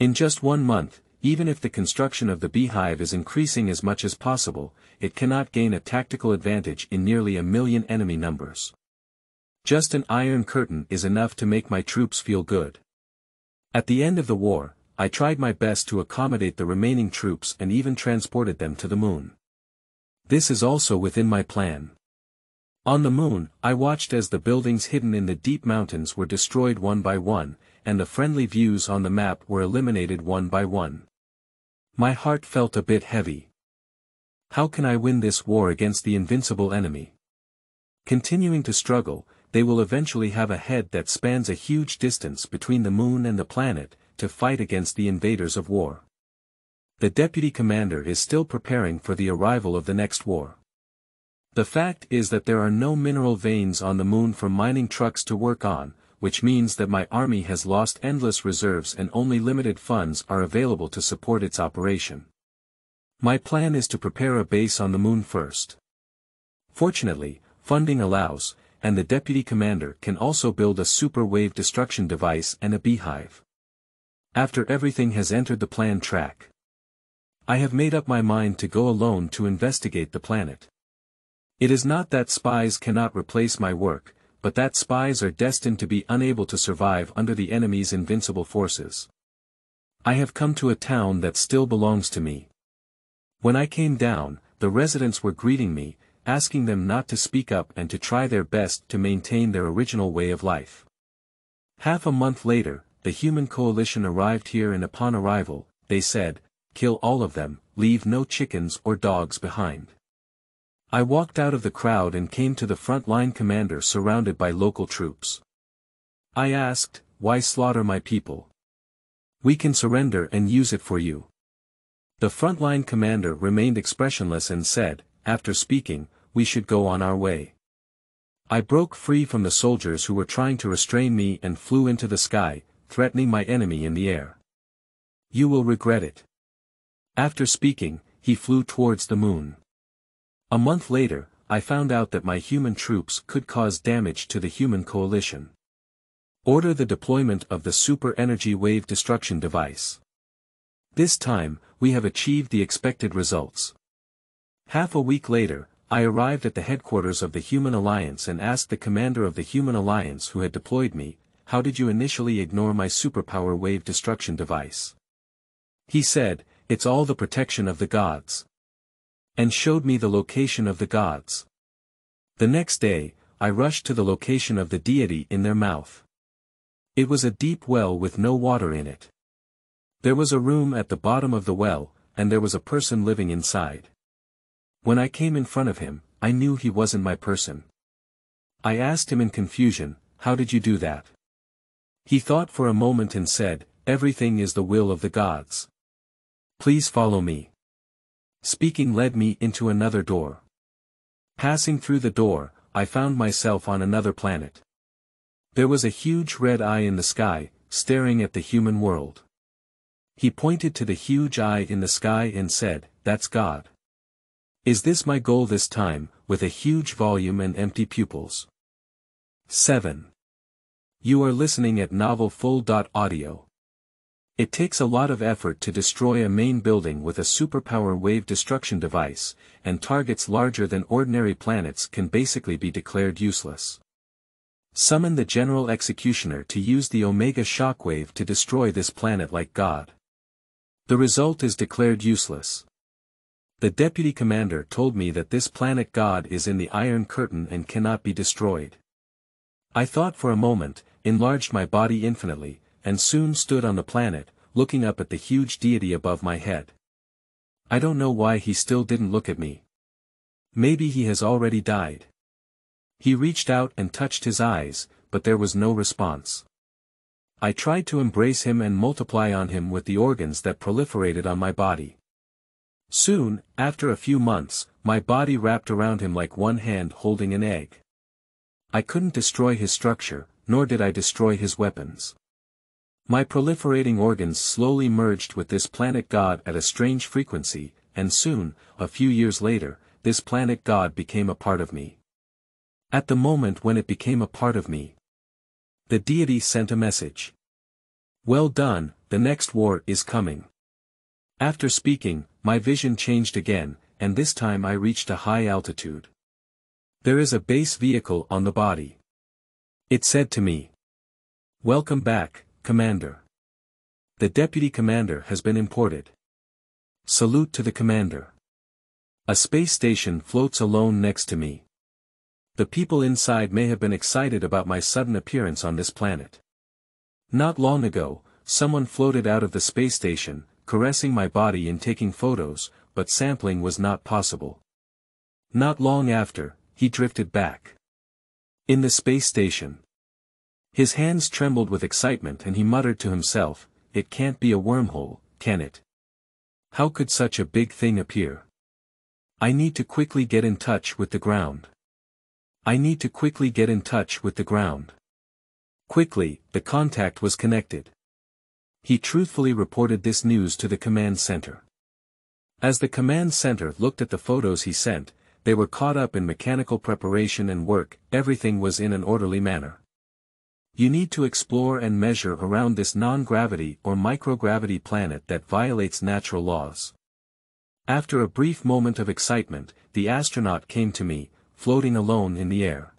In just one month, even if the construction of the beehive is increasing as much as possible, it cannot gain a tactical advantage in nearly a million enemy numbers. Just an Iron Curtain is enough to make my troops feel good. At the end of the war, I tried my best to accommodate the remaining troops and even transported them to the moon. This is also within my plan. On the moon, I watched as the buildings hidden in the deep mountains were destroyed one by one, and the friendly views on the map were eliminated one by one. My heart felt a bit heavy. How can I win this war against the invincible enemy? Continuing to struggle, they will eventually have a head that spans a huge distance between the moon and the planet, to fight against the invaders of war. The deputy commander is still preparing for the arrival of the next war. The fact is that there are no mineral veins on the moon for mining trucks to work on, which means that my army has lost endless reserves and only limited funds are available to support its operation. My plan is to prepare a base on the moon first. Fortunately, funding allows, and the deputy commander can also build a super wave destruction device and a beehive. After everything has entered the plan track, I have made up my mind to go alone to investigate the planet. It is not that spies cannot replace my work, but that spies are destined to be unable to survive under the enemy's invincible forces. I have come to a town that still belongs to me. When I came down, the residents were greeting me, asking them not to speak up and to try their best to maintain their original way of life. Half a month later, the human coalition arrived here, and upon arrival, they said, "Kill all of them, leave no chickens or dogs behind." I walked out of the crowd and came to the front-line commander surrounded by local troops. I asked, "Why slaughter my people? We can surrender and use it for you." The front-line commander remained expressionless and said, after speaking, "We should go on our way." I broke free from the soldiers who were trying to restrain me and flew into the sky, threatening my enemy in the air. "You will regret it." After speaking, he flew towards the moon. A month later, I found out that my human troops could cause damage to the human coalition. Order the deployment of the super energy wave destruction device. This time, we have achieved the expected results. Half a week later, I arrived at the headquarters of the Human Alliance and asked the commander of the Human Alliance who had deployed me, "How did you initially ignore my superpower wave destruction device?" He said, "It's all the protection of the gods," and showed me the location of the gods. The next day, I rushed to the location of the deity in their mouth. It was a deep well with no water in it. There was a room at the bottom of the well, and there was a person living inside. When I came in front of him, I knew he wasn't my person. I asked him in confusion, "How did you do that?" He thought for a moment and said, "Everything is the will of the gods. Please follow me." Speaking led me into another door. Passing through the door, I found myself on another planet. There was a huge red eye in the sky, staring at the human world. He pointed to the huge eye in the sky and said, "That's God. Is this my goal this time, with a huge volume and empty pupils?" seven. You are listening at novel full dot audio. It takes a lot of effort to destroy a main building with a superpower wave destruction device, and targets larger than ordinary planets can basically be declared useless. Summon the General Executioner to use the Omega Shockwave to destroy this planet like God. The result is declared useless. The deputy commander told me that this planet God is in the Iron Curtain and cannot be destroyed. I thought for a moment, enlarged my body infinitely, and soon stood on the planet, looking up at the huge deity above my head. I don't know why he still didn't look at me. Maybe he has already died. He reached out and touched his eyes, but there was no response. I tried to embrace him and multiply on him with the organs that proliferated on my body. Soon, after a few months, my body wrapped around him like one hand holding an egg. I couldn't destroy his structure, nor did I destroy his weapons. My proliferating organs slowly merged with this planet god at a strange frequency, and soon, a few years later, this planet god became a part of me. At the moment when it became a part of me, the deity sent a message. "Well done, the next war is coming." After speaking, my vision changed again, and this time I reached a high altitude. There is a base vehicle on the body. It said to me, "Welcome back, Commander. The deputy commander has been imported. Salute to the commander." A space station floats alone next to me. The people inside may have been excited about my sudden appearance on this planet. Not long ago, someone floated out of the space station, caressing my body and taking photos, but sampling was not possible. Not long after, he drifted back. In the space station. His hands trembled with excitement and he muttered to himself, "It can't be a wormhole, can it? How could such a big thing appear? I need to quickly get in touch with the ground. I need to quickly get in touch with the ground." Quickly, the contact was connected. He truthfully reported this news to the command center. As the command center looked at the photos he sent, they were caught up in mechanical preparation and work. Everything was in an orderly manner. You need to explore and measure around this non-gravity or microgravity planet that violates natural laws. After a brief moment of excitement, the astronaut came to me, floating alone in the air.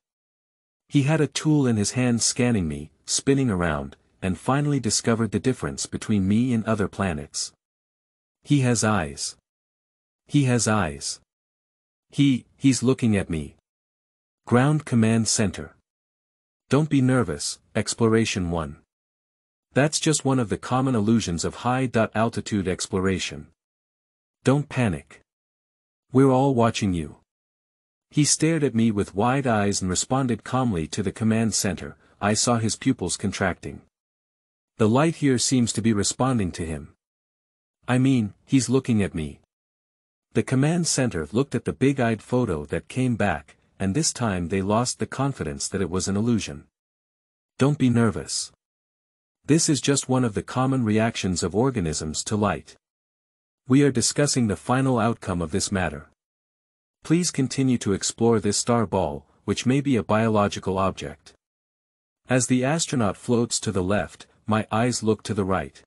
He had a tool in his hand scanning me, spinning around, and finally discovered the difference between me and other planets. He has eyes. He has eyes. He, he's looking at me. Ground Command Center. Don't be nervous, Exploration one. That's just one of the common illusions of high-altitude exploration. Don't panic. We're all watching you. He stared at me with wide eyes and responded calmly to the command center. I saw his pupils contracting. The light here seems to be responding to him. I mean, he's looking at me. The command center looked at the big-eyed photo that came back, and this time they lost the confidence that it was an illusion. Don't be nervous. This is just one of the common reactions of organisms to light. We are discussing the final outcome of this matter. Please continue to explore this star ball, which may be a biological object. As the astronaut floats to the left, my eyes look to the right.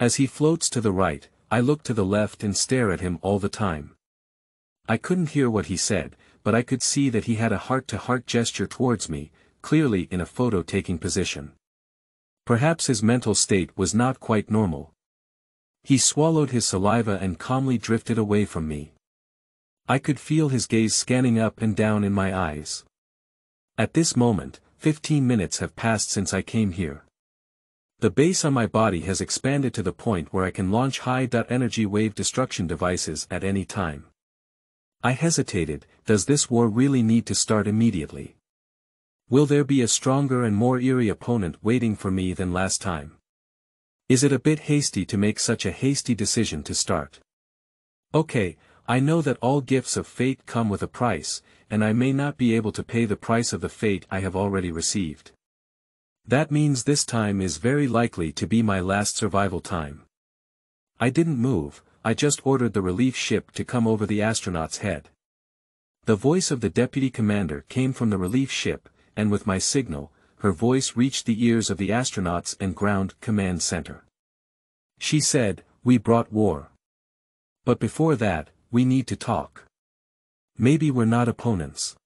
As he floats to the right, I look to the left and stare at him all the time. I couldn't hear what he said, but I could see that he had a heart-to-heart gesture towards me, clearly in a photo-taking position. Perhaps his mental state was not quite normal. He swallowed his saliva and calmly drifted away from me. I could feel his gaze scanning up and down in my eyes. At this moment, fifteen minutes have passed since I came here. The base on my body has expanded to the point where I can launch high-energy wave destruction devices at any time. I hesitated. Does this war really need to start immediately? Will there be a stronger and more eerie opponent waiting for me than last time? Is it a bit hasty to make such a hasty decision to start? Okay, I know that all gifts of fate come with a price, and I may not be able to pay the price of the fate I have already received. That means this time is very likely to be my last survival time. I didn't move, I just ordered the relief ship to come over the astronaut's head. The voice of the deputy commander came from the relief ship, and with my signal, her voice reached the ears of the astronauts and ground command center. She said, "We brought war. But before that, we need to talk. Maybe we're not opponents."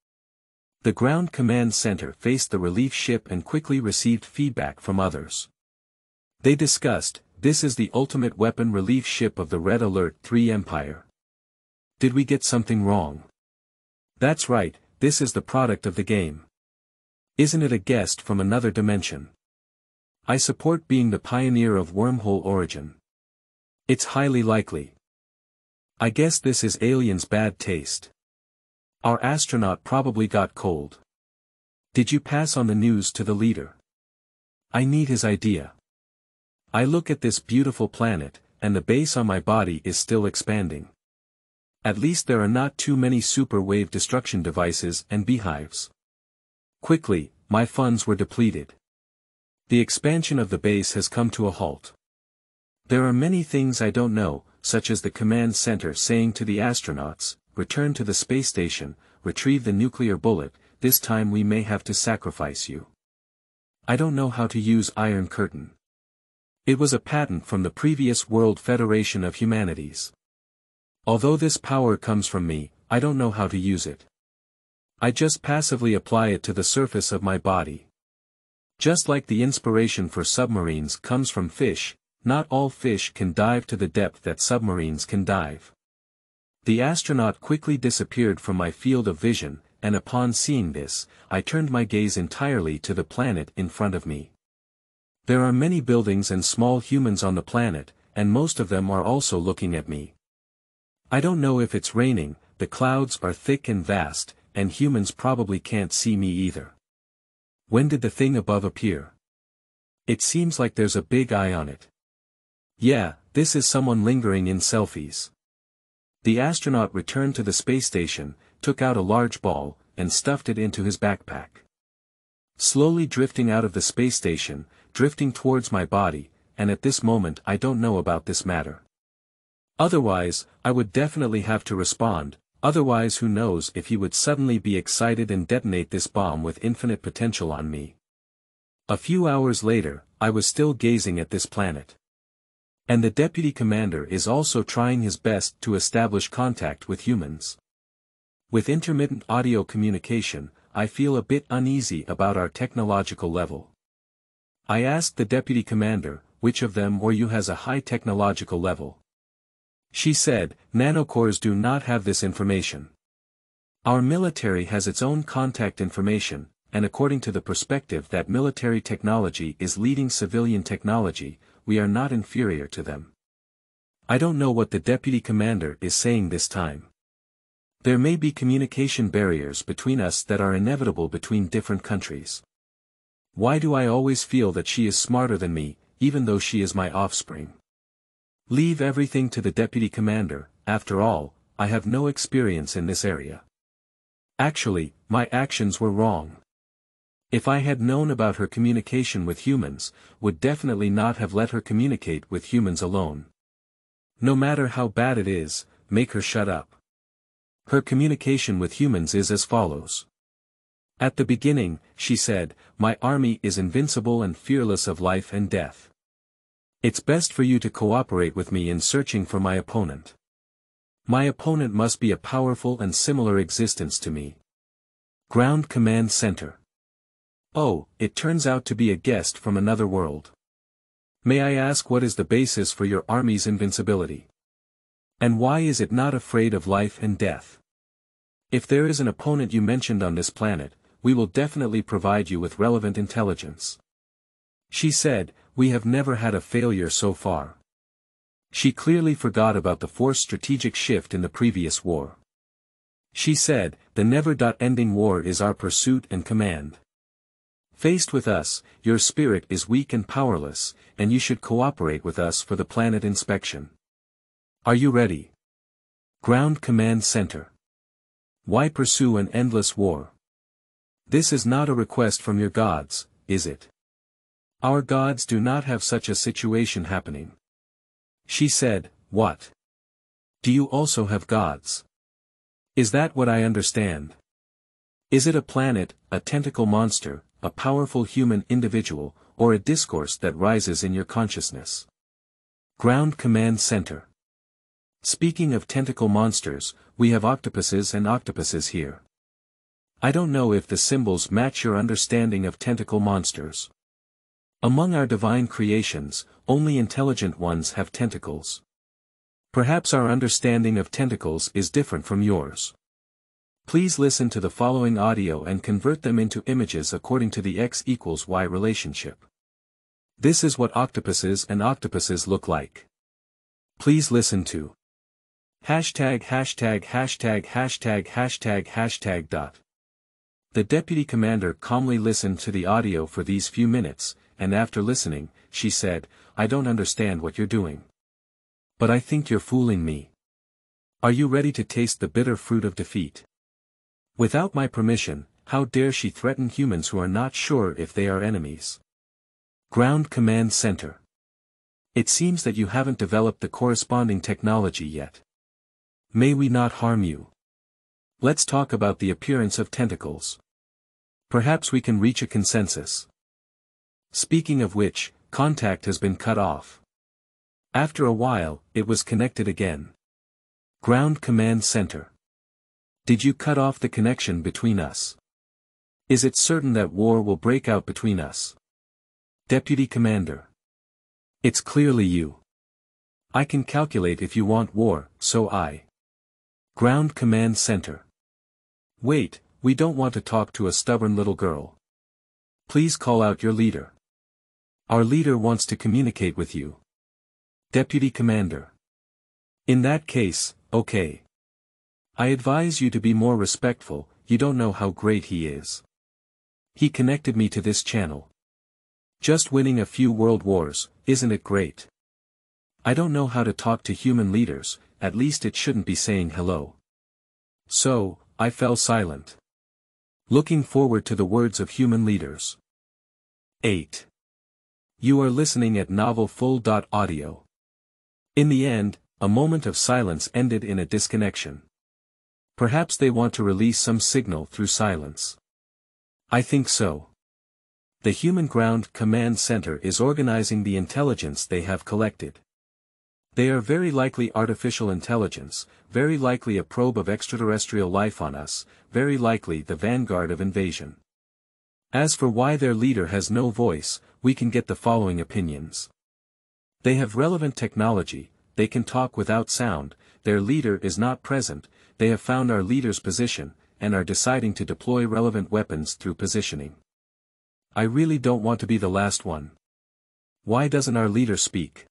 The ground command center faced the relief ship and quickly received feedback from others. They discussed, "This is the ultimate weapon relief ship of the Red Alert three Empire. Did we get something wrong? That's right, this is the product of the game. Isn't it a guest from another dimension? I support being the pioneer of wormhole origin. It's highly likely. I guess this is aliens' bad taste. Our astronaut probably got cold. Did you pass on the news to the leader? I need his idea." I look at this beautiful planet, and the base on my body is still expanding. At least there are not too many super wave destruction devices and beehives. Quickly, my funds were depleted. The expansion of the base has come to a halt. There are many things I don't know, such as the command center saying to the astronauts, "Return to the space station, retrieve the nuclear bullet, this time we may have to sacrifice you." I don't know how to use Iron Curtain. It was a patent from the previous World Federation of Humanities. Although this power comes from me, I don't know how to use it. I just passively apply it to the surface of my body. Just like the inspiration for submarines comes from fish, not all fish can dive to the depth that submarines can dive. The astronaut quickly disappeared from my field of vision, and upon seeing this, I turned my gaze entirely to the planet in front of me. There are many buildings and small humans on the planet, and most of them are also looking at me. I don't know if it's raining, the clouds are thick and vast, and humans probably can't see me either. When did the thing above appear? It seems like there's a big eye on it. Yeah, this is someone lingering in selfies. The astronaut returned to the space station, took out a large ball, and stuffed it into his backpack. Slowly drifting out of the space station, drifting towards my body, and at this moment I don't know about this matter. Otherwise, I would definitely have to respond. Otherwise, who knows if he would suddenly be excited and detonate this bomb with infinite potential on me. A few hours later, I was still gazing at this planet. And the deputy commander is also trying his best to establish contact with humans. With intermittent audio communication, I feel a bit uneasy about our technological level. I asked the deputy commander, "Which of them or you has a high technological level?" She said, "Nanocores do not have this information. Our military has its own contact information, and according to the perspective that military technology is leading civilian technology, we are not inferior to them." I don't know what the deputy commander is saying this time. There may be communication barriers between us that are inevitable between different countries. Why do I always feel that she is smarter than me, even though she is my offspring? Leave everything to the deputy commander, after all, I have no experience in this area. Actually, my actions were wrong. If I had known about her communication with humans, would definitely not have let her communicate with humans alone. No matter how bad it is, make her shut up. Her communication with humans is as follows. At the beginning, she said, "My army is invincible and fearless of life and death. It's best for you to cooperate with me in searching for my opponent. My opponent must be a powerful and similar existence to me. Ground Command Center. Oh, it turns out to be a guest from another world. May I ask what is the basis for your army's invincibility? And why is it not afraid of life and death? If there is an opponent you mentioned on this planet, we will definitely provide you with relevant intelligence. She said, we have never had a failure so far. She clearly forgot about the forced strategic shift in the previous war. She said, the never-ending war is our pursuit and command. Faced with us, your spirit is weak and powerless, and you should cooperate with us for the planet inspection. Are you ready? Ground Command Center. Why pursue an endless war? This is not a request from your gods, is it? Our gods do not have such a situation happening. She said, what? Do you also have gods? Is that what I understand? Is it a planet, a tentacle monster, a powerful human individual, or a discourse that rises in your consciousness? Ground Command Center. Speaking of tentacle monsters, we have octopuses and octopuses here. I don't know if the symbols match your understanding of tentacle monsters. Among our divine creations, only intelligent ones have tentacles. Perhaps our understanding of tentacles is different from yours. Please listen to the following audio and convert them into images according to the X equals Y relationship. This is what octopuses and octopuses look like. Please listen to hashtag hashtag hashtag hashtag hashtag hashtag dot. The deputy commander calmly listened to the audio for these few minutes, and after listening, she said, I don't understand what you're doing. But I think you're fooling me. Are you ready to taste the bitter fruit of defeat? Without my permission, how dare she threaten humans who are not sure if they are enemies? Ground Command Center. It seems that you haven't developed the corresponding technology yet. May we not harm you? Let's talk about the appearance of tentacles. Perhaps we can reach a consensus. Speaking of which, contact has been cut off. After a while, it was connected again. Ground Command Center. Did you cut off the connection between us? Is it certain that war will break out between us? Deputy Commander. It's clearly you. I can calculate if you want war, so I. Ground Command Center. Wait, we don't want to talk to a stubborn little girl. Please call out your leader. Our leader wants to communicate with you. Deputy Commander. In that case, okay. I advise you to be more respectful, you don't know how great he is. He connected me to this channel. Just winning a few world wars, isn't it great? I don't know how to talk to human leaders, at least it shouldn't be saying hello. So, I fell silent. Looking forward to the words of human leaders. eight. You are listening at novel full dot audio. In the end, a moment of silence ended in a disconnection. Perhaps they want to release some signal through silence. I think so. The Human Ground Command Center is organizing the intelligence they have collected. They are very likely artificial intelligence, very likely a probe of extraterrestrial life on us, very likely the vanguard of invasion. As for why their leader has no voice, we can get the following opinions. They have relevant technology, they can talk without sound, their leader is not present, they have found our leader's position, and are deciding to deploy relevant weapons through positioning. I really don't want to be the last one. Why doesn't our leader speak?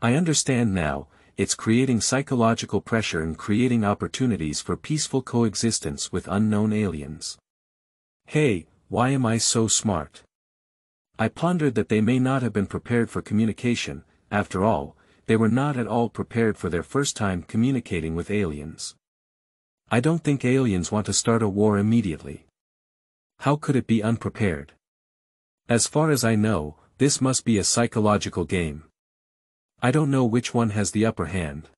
I understand now, it's creating psychological pressure and creating opportunities for peaceful coexistence with unknown aliens. Hey, why am I so smart? I pondered that they may not have been prepared for communication, after all, they were not at all prepared for their first time communicating with aliens. I don't think aliens want to start a war immediately. How could it be unprepared? As far as I know, this must be a psychological game. I don't know which one has the upper hand.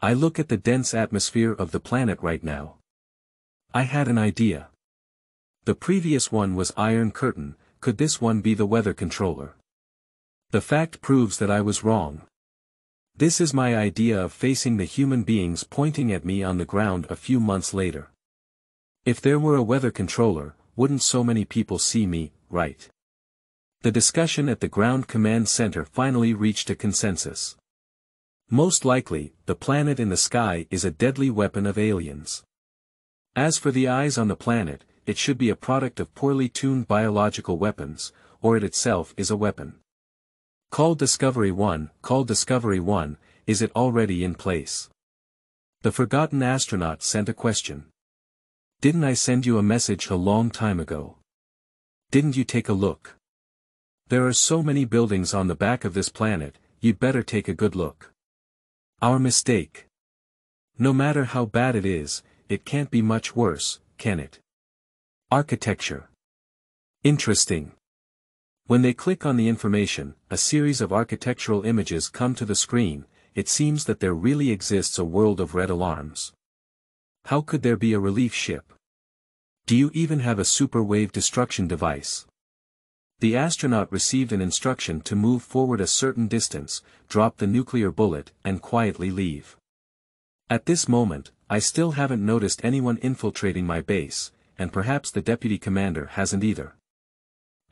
I look at the dense atmosphere of the planet right now. I had an idea. The previous one was Iron Curtain, could this one be the weather controller? The fact proves that I was wrong. This is my idea of facing the human beings pointing at me on the ground a few months later. If there were a weather controller, wouldn't so many people see me, right? The discussion at the Ground Command Center finally reached a consensus. Most likely, the planet in the sky is a deadly weapon of aliens. As for the eyes on the planet, it should be a product of poorly tuned biological weapons, or it itself is a weapon. Call Discovery one, call Discovery one, is it already in place? The forgotten astronaut sent a question. Didn't I send you a message a long time ago? Didn't you take a look? There are so many buildings on the back of this planet, you'd better take a good look. Our mistake. No matter how bad it is, it can't be much worse, can it? Architecture. Interesting. When they click on the information, a series of architectural images come to the screen. It seems that there really exists a world of red alarms. How could there be a relief ship? Do you even have a superwave destruction device? The astronaut received an instruction to move forward a certain distance, drop the nuclear bullet, and quietly leave. At this moment, I still haven't noticed anyone infiltrating my base, and perhaps the deputy commander hasn't either.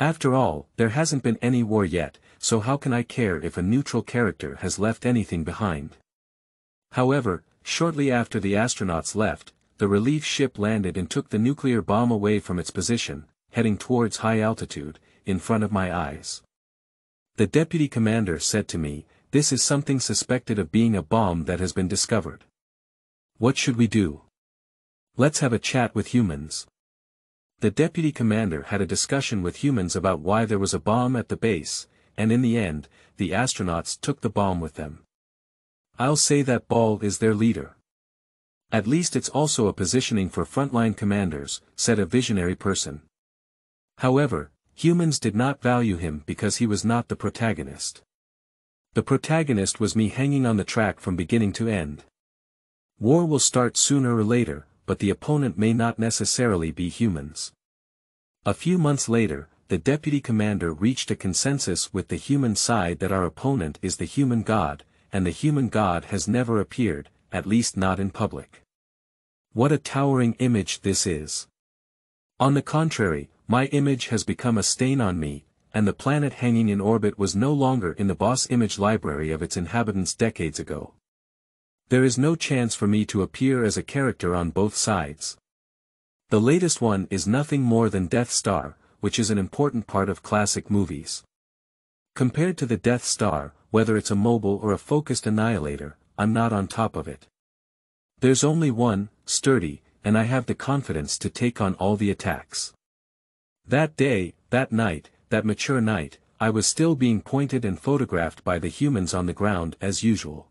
After all, there hasn't been any war yet, so how can I care if a neutral character has left anything behind? However, shortly after the astronauts left, the relief ship landed and took the nuclear bomb away from its position, heading towards high altitude, in front of my eyes. The deputy commander said to me, "This is something suspected of being a bomb that has been discovered. What should we do? Let's have a chat with humans." The deputy commander had a discussion with humans about why there was a bomb at the base, and in the end, the astronauts took the bomb with them. I'll say that Ball is their leader. At least it's also a positioning for frontline commanders, said a visionary person. However, humans did not value him because he was not the protagonist. The protagonist was me hanging on the track from beginning to end. War will start sooner or later, but the opponent may not necessarily be humans. A few months later, the deputy commander reached a consensus with the human side that our opponent is the human god, and the human god has never appeared, at least not in public. What a towering image this is! On the contrary, my image has become a stain on me, and the planet hanging in orbit was no longer in the boss image library of its inhabitants decades ago. There is no chance for me to appear as a character on both sides. The latest one is nothing more than Death Star, which is an important part of classic movies. Compared to the Death Star, whether it's a mobile or a focused annihilator, I'm not on top of it. There's only one, sturdy, and I have the confidence to take on all the attacks. That day, that night, that mature night, I was still being pointed and photographed by the humans on the ground as usual.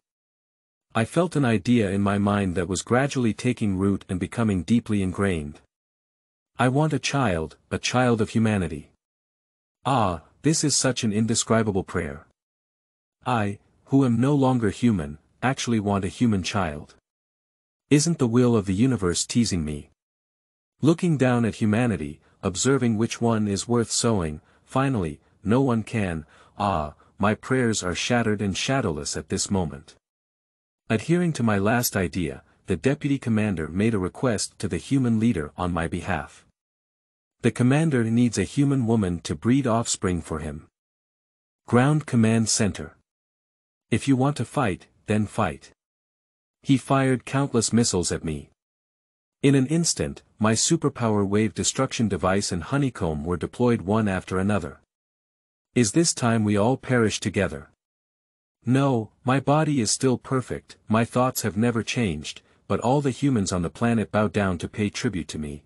I felt an idea in my mind that was gradually taking root and becoming deeply ingrained. I want a child, a child of humanity. Ah, this is such an indescribable prayer. I, who am no longer human, actually want a human child. Isn't the will of the universe teasing me? Looking down at humanity, observing which one is worth sowing, finally, no one can, ah, my prayers are shattered and shadowless at this moment. Adhering to my last idea, the deputy commander made a request to the human leader on my behalf. The commander needs a human woman to breed offspring for him. Ground Command Center. If you want to fight, then fight. He fired countless missiles at me. In an instant, my superpower wave destruction device and honeycomb were deployed one after another. Is this time we all perish together? No, my body is still perfect, my thoughts have never changed, but all the humans on the planet bow down to pay tribute to me.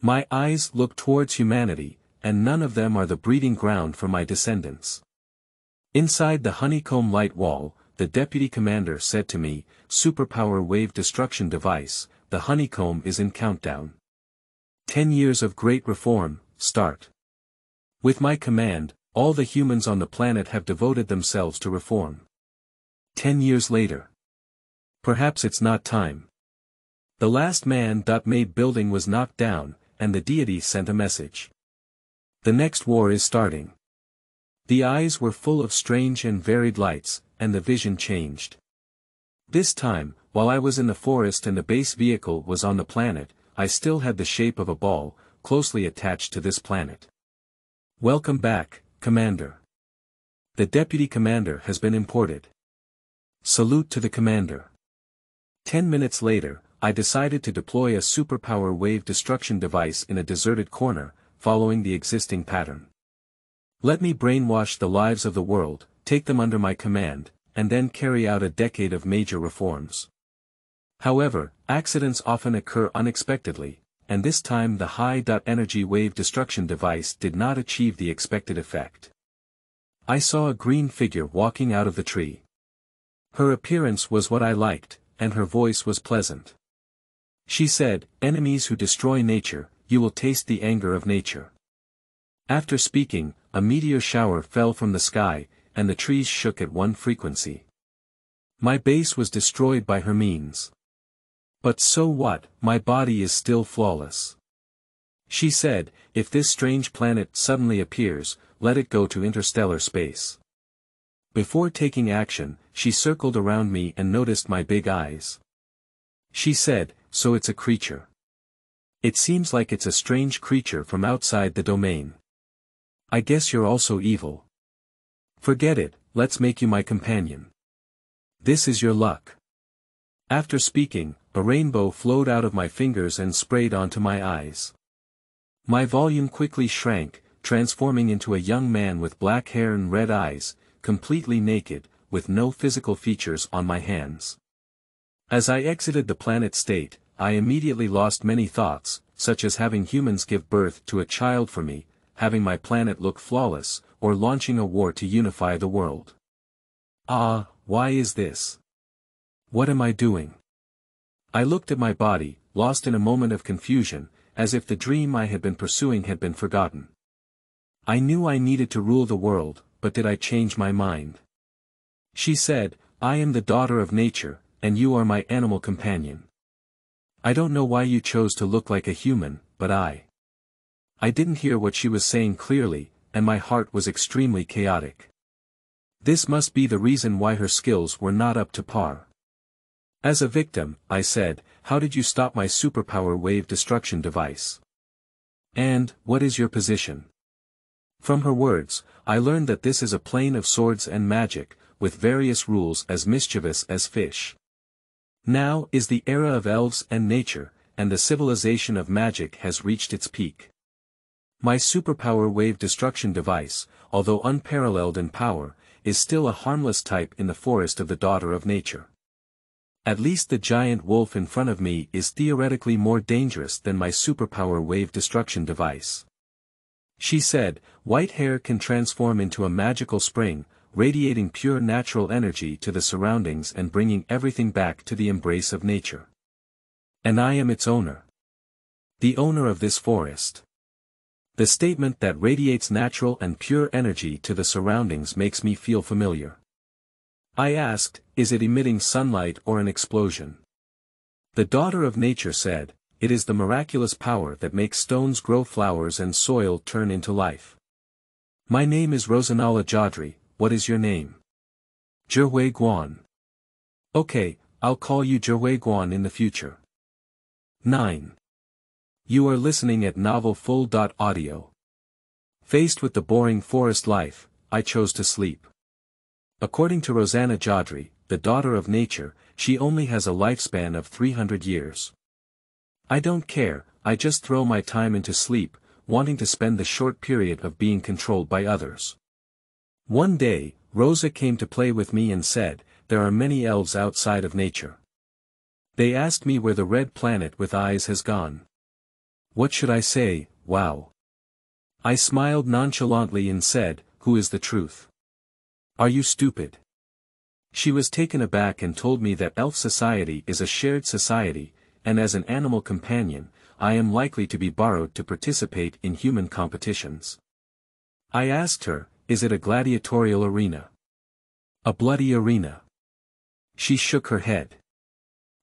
My eyes look towards humanity, and none of them are the breeding ground for my descendants. Inside the honeycomb light wall, the deputy commander said to me, "Superpower wave destruction device, the honeycomb is in countdown. Ten years of great reform, start." With my command, all the humans on the planet have devoted themselves to reform. Ten years later. Perhaps it's not time. The last man-made building was knocked down, and the deity sent a message. The next war is starting. The eyes were full of strange and varied lights, and the vision changed. This time, while I was in the forest and the base vehicle was on the planet, I still had the shape of a ball, closely attached to this planet. Welcome back, Commander. The Deputy Commander has been imported. Salute to the Commander. Ten minutes later, I decided to deploy a superpower wave destruction device in a deserted corner, following the existing pattern. Let me brainwash the lives of the world, take them under my command, and then carry out a decade of major reforms. However, accidents often occur unexpectedly, and this time the high-energy wave destruction device did not achieve the expected effect. I saw a green figure walking out of the tree. Her appearance was what I liked, and her voice was pleasant. She said, "Enemies who destroy nature, you will taste the anger of nature." After speaking, a meteor shower fell from the sky, and the trees shook at one frequency. My base was destroyed by her means. But so what, my body is still flawless. She said, "If this strange planet suddenly appears, let it go to interstellar space." Before taking action, she circled around me and noticed my big eyes. She said, "So it's a creature. It seems like it's a strange creature from outside the domain. I guess you're also evil. Forget it, let's make you my companion. This is your luck." After speaking, a rainbow flowed out of my fingers and sprayed onto my eyes. My volume quickly shrank, transforming into a young man with black hair and red eyes, completely naked, with no physical features on my hands. As I exited the planet state, I immediately lost many thoughts, such as having humans give birth to a child for me, having my planet look flawless, or launching a war to unify the world. Ah, why is this? What am I doing? I looked at my body, lost in a moment of confusion, as if the dream I had been pursuing had been forgotten. I knew I needed to rule the world, but did I change my mind? She said, "I am the daughter of nature, and you are my animal companion. I don't know why you chose to look like a human, but I..." I didn't hear what she was saying clearly, and my heart was extremely chaotic. This must be the reason why her skills were not up to par. "As a victim," I said, "how did you stop my superpower wave destruction device? And, what is your position?" From her words, I learned that this is a plane of swords and magic, with various rules as mischievous as fish. Now is the era of elves and nature, and the civilization of magic has reached its peak. My superpower wave destruction device, although unparalleled in power, is still a harmless type in the forest of the daughter of nature. At least the giant wolf in front of me is theoretically more dangerous than my superpower wave destruction device. She said, "White hair can transform into a magical spring, radiating pure natural energy to the surroundings and bringing everything back to the embrace of nature. And I am its owner. The owner of this forest." The statement that radiates natural and pure energy to the surroundings makes me feel familiar. I asked, "Is it emitting sunlight or an explosion?" The daughter of nature said, "It is the miraculous power that makes stones grow flowers and soil turn into life. My name is Rosanala Chaudhry, what is your name?" "Jerwei Guan." "Okay, I'll call you Jerwei Guan in the future." nine. You are listening at novelfull dot audio. Faced with the boring forest life, I chose to sleep. According to Rosanala Chaudhry, the daughter of nature, she only has a lifespan of three hundred years. I don't care, I just throw my time into sleep, wanting to spend the short period of being controlled by others. One day, Rosa came to play with me and said, "There are many elves outside of nature. They asked me where the red planet with eyes has gone." What should I say? Wow. I smiled nonchalantly and said, "Who is the truth? Are you stupid?" She was taken aback and told me that elf society is a shared society, and as an animal companion, I am likely to be borrowed to participate in human competitions. I asked her, "Is it a gladiatorial arena? A bloody arena?" She shook her head.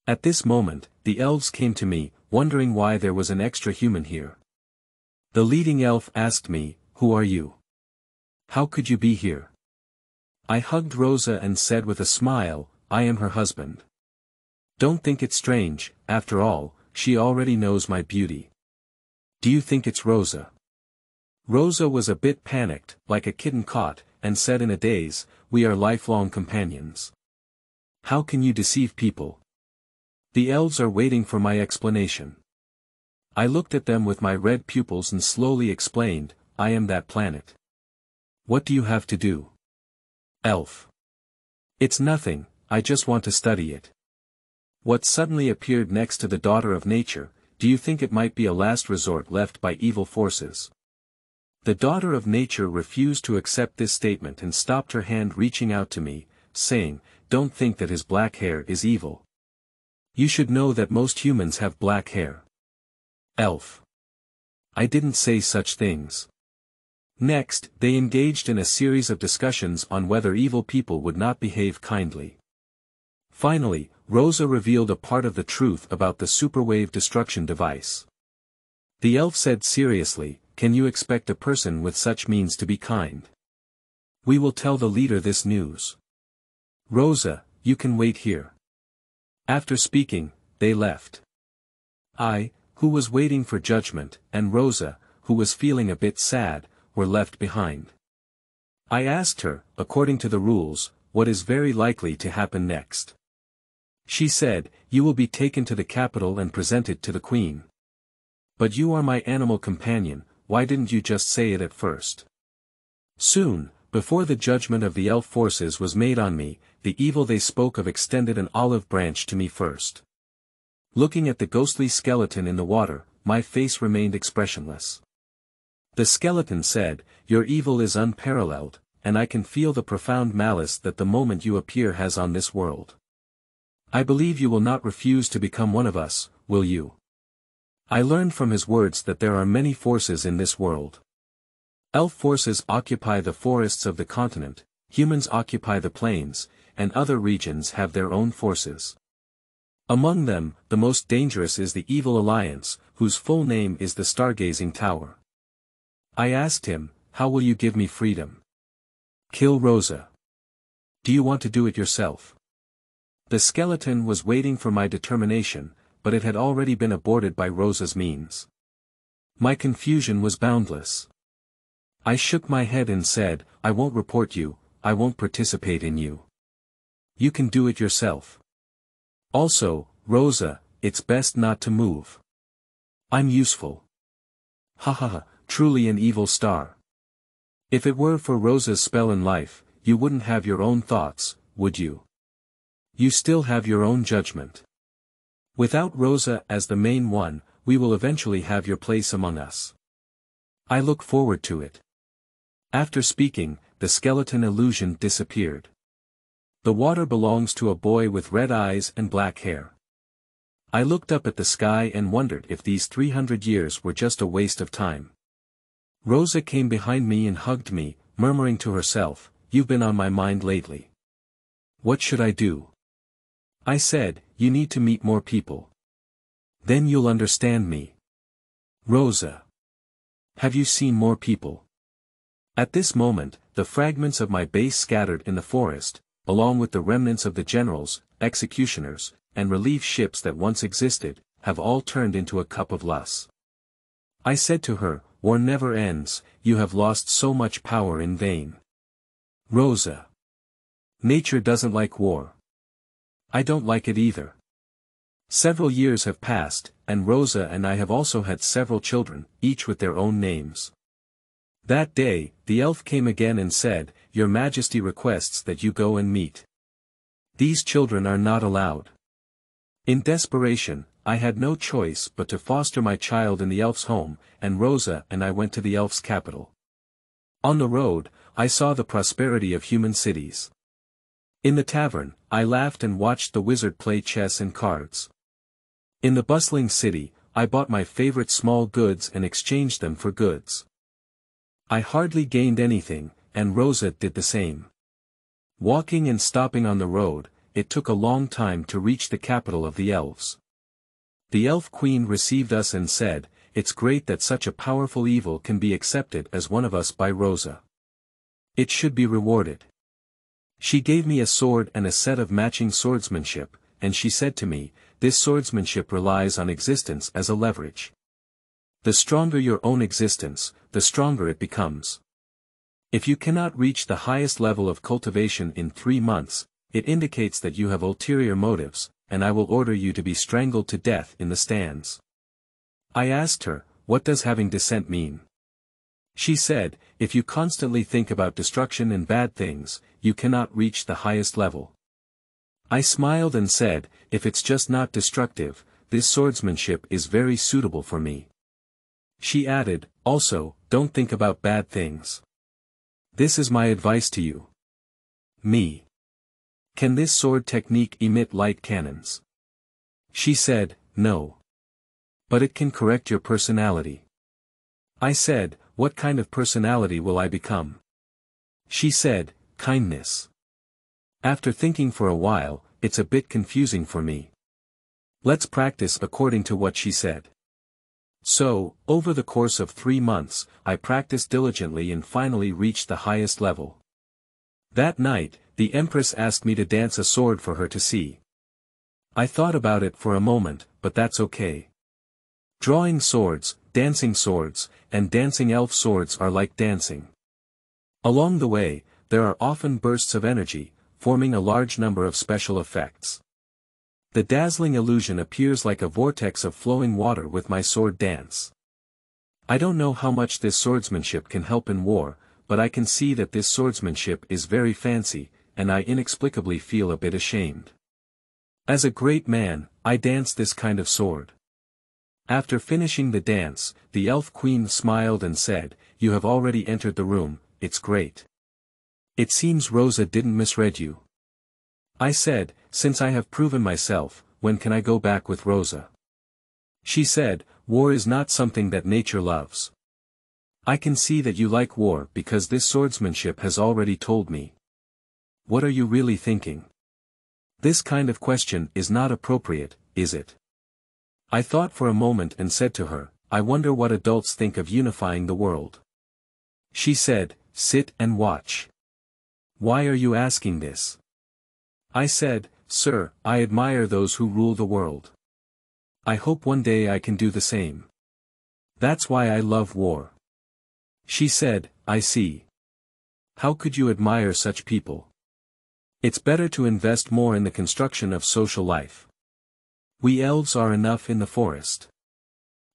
At this moment, the elves came to me, wondering why there was an extra human here. The leading elf asked me, "Who are you? How could you be here? I hugged Rosa and said with a smile, I am her husband. Don't think it's strange, after all, she already knows my beauty. Do you think it's Rosa? Rosa was a bit panicked, like a kitten caught, and said in a daze, we are lifelong companions. How can you deceive people? The elves are waiting for my explanation. I looked at them with my red pupils and slowly explained, I am that planet. What do you have to do? Elf. It's nothing, I just want to study it. What suddenly appeared next to the daughter of nature, do you think it might be a last resort left by evil forces? The daughter of nature refused to accept this statement and stopped her hand reaching out to me, saying, don't think that his black hair is evil. You should know that most humans have black hair. Elf. I didn't say such things. Next, they engaged in a series of discussions on whether evil people would not behave kindly. Finally, Rosa revealed a part of the truth about the superwave destruction device. The elf said seriously, can you expect a person with such means to be kind? We will tell the leader this news. Rosa, you can wait here. After speaking, they left. I, who was waiting for judgment, and Rosa, who was feeling a bit sad, were left behind. I asked her, according to the rules, what is very likely to happen next. She said, you will be taken to the capital and presented to the queen. But you are my animal companion, why didn't you just say it at first? Soon, before the judgment of the elf forces was made on me, the evil they spoke of extended an olive branch to me first. Looking at the ghostly skeleton in the water, my face remained expressionless. The skeleton said, your evil is unparalleled, and I can feel the profound malice that the moment you appear has on this world. I believe you will not refuse to become one of us, will you? I learned from his words that there are many forces in this world. Elf forces occupy the forests of the continent, humans occupy the plains, and other regions have their own forces. Among them, the most dangerous is the Evil Alliance, whose full name is the Stargazing Tower. I asked him, how will you give me freedom? Kill Rosa. Do you want to do it yourself? The skeleton was waiting for my determination, but it had already been aborted by Rosa's means. My confusion was boundless. I shook my head and said, I won't report you, I won't participate in you. You can do it yourself. Also, Rosa, it's best not to move. I'm useful. Ha ha ha, truly an evil star. If it were for Rosa's spell in life, you wouldn't have your own thoughts, would you? You still have your own judgment. Without Rosa as the main one, we will eventually have your place among us. I look forward to it. After speaking, the skeleton illusion disappeared. The water belongs to a boy with red eyes and black hair. I looked up at the sky and wondered if these three hundred years were just a waste of time. Rosa came behind me and hugged me, murmuring to herself, you've been on my mind lately. What should I do? I said, you need to meet more people. Then you'll understand me. Rosa. Have you seen more people? At this moment, the fragments of my base scattered in the forest, along with the remnants of the generals, executioners, and relief ships that once existed, have all turned into a cup of loss. I said to her, war never ends, you have lost so much power in vain. Rosa. Nature doesn't like war. I don't like it either. Several years have passed, and Rosa and I have also had several children, each with their own names. That day, the elf came again and said, your majesty requests that you go and meet. These children are not allowed. In desperation, I had no choice but to foster my child in the elf's home, and Rosa and I went to the elf's capital. On the road, I saw the prosperity of human cities. In the tavern, I laughed and watched the wizard play chess and cards. In the bustling city, I bought my favorite small goods and exchanged them for goods. I hardly gained anything, and Rosa did the same. Walking and stopping on the road, it took a long time to reach the capital of the elves. The elf queen received us and said, it's great that such a powerful evil can be accepted as one of us by Rosa. It should be rewarded. She gave me a sword and a set of matching swordsmanship, and she said to me, this swordsmanship relies on existence as a leverage. The stronger your own existence, the stronger it becomes. If you cannot reach the highest level of cultivation in three months, it indicates that you have ulterior motives, and I will order you to be strangled to death in the stands. I asked her, what does having dissent mean? She said, if you constantly think about destruction and bad things, you cannot reach the highest level. I smiled and said, if it's just not destructive, this swordsmanship is very suitable for me. She added, also, don't think about bad things. This is my advice to you. Me. Can this sword technique emit light cannons? She said, no. But it can correct your personality. I said, what kind of personality will I become? She said, kindness. After thinking for a while, it's a bit confusing for me. Let's practice according to what she said. So, over the course of three months, I practiced diligently and finally reached the highest level. That night, the Empress asked me to dance a sword for her to see. I thought about it for a moment, but that's okay. Drawing swords, dancing swords, and dancing elf swords are like dancing. Along the way, there are often bursts of energy, forming a large number of special effects. The dazzling illusion appears like a vortex of flowing water with my sword dance. I don't know how much this swordsmanship can help in war, but I can see that this swordsmanship is very fancy, and I inexplicably feel a bit ashamed. As a great man, I dance this kind of sword. After finishing the dance, the elf queen smiled and said, you have already entered the room, it's great. It seems Rosa didn't misread you. I said, since I have proven myself, when can I go back with Rosa? She said, war is not something that nature loves. I can see that you like war because this swordsmanship has already told me. What are you really thinking? This kind of question is not appropriate, is it? I thought for a moment and said to her, I wonder what adults think of unifying the world. She said, sit and watch. Why are you asking this? I said, sir, I admire those who rule the world. I hope one day I can do the same. That's why I love war. She said, I see. How could you admire such people? It's better to invest more in the construction of social life. We elves are enough in the forest.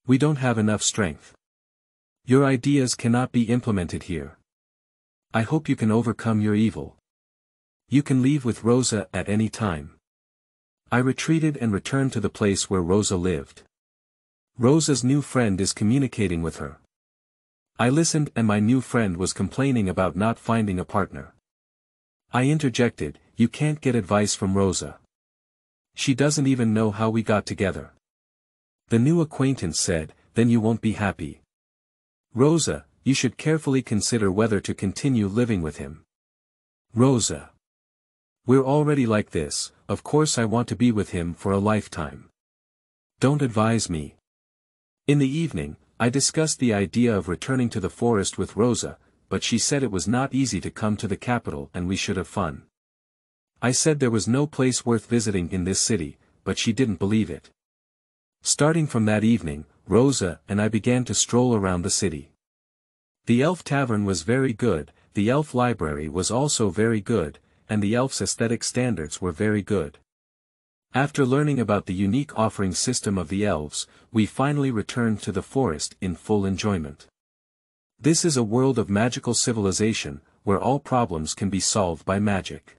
We don't have enough strength. Your ideas cannot be implemented here. I hope you can overcome your evil. You can leave with Rosa at any time. I retreated and returned to the place where Rosa lived. Rosa's new friend is communicating with her. I listened and my new friend was complaining about not finding a partner. I interjected, you can't get advice from Rosa. She doesn't even know how we got together. The new acquaintance said, then you won't be happy. Rosa, you should carefully consider whether to continue living with him. Rosa. We're already like this, of course I want to be with him for a lifetime. Don't advise me. In the evening, I discussed the idea of returning to the forest with Rosa, but she said it was not easy to come to the capital and we should have fun. I said there was no place worth visiting in this city, but she didn't believe it. Starting from that evening, Rosa and I began to stroll around the city. The elf tavern was very good, the elf library was also very good, and the elf's aesthetic standards were very good. After learning about the unique offering system of the elves, we finally returned to the forest in full enjoyment. This is a world of magical civilization, where all problems can be solved by magic.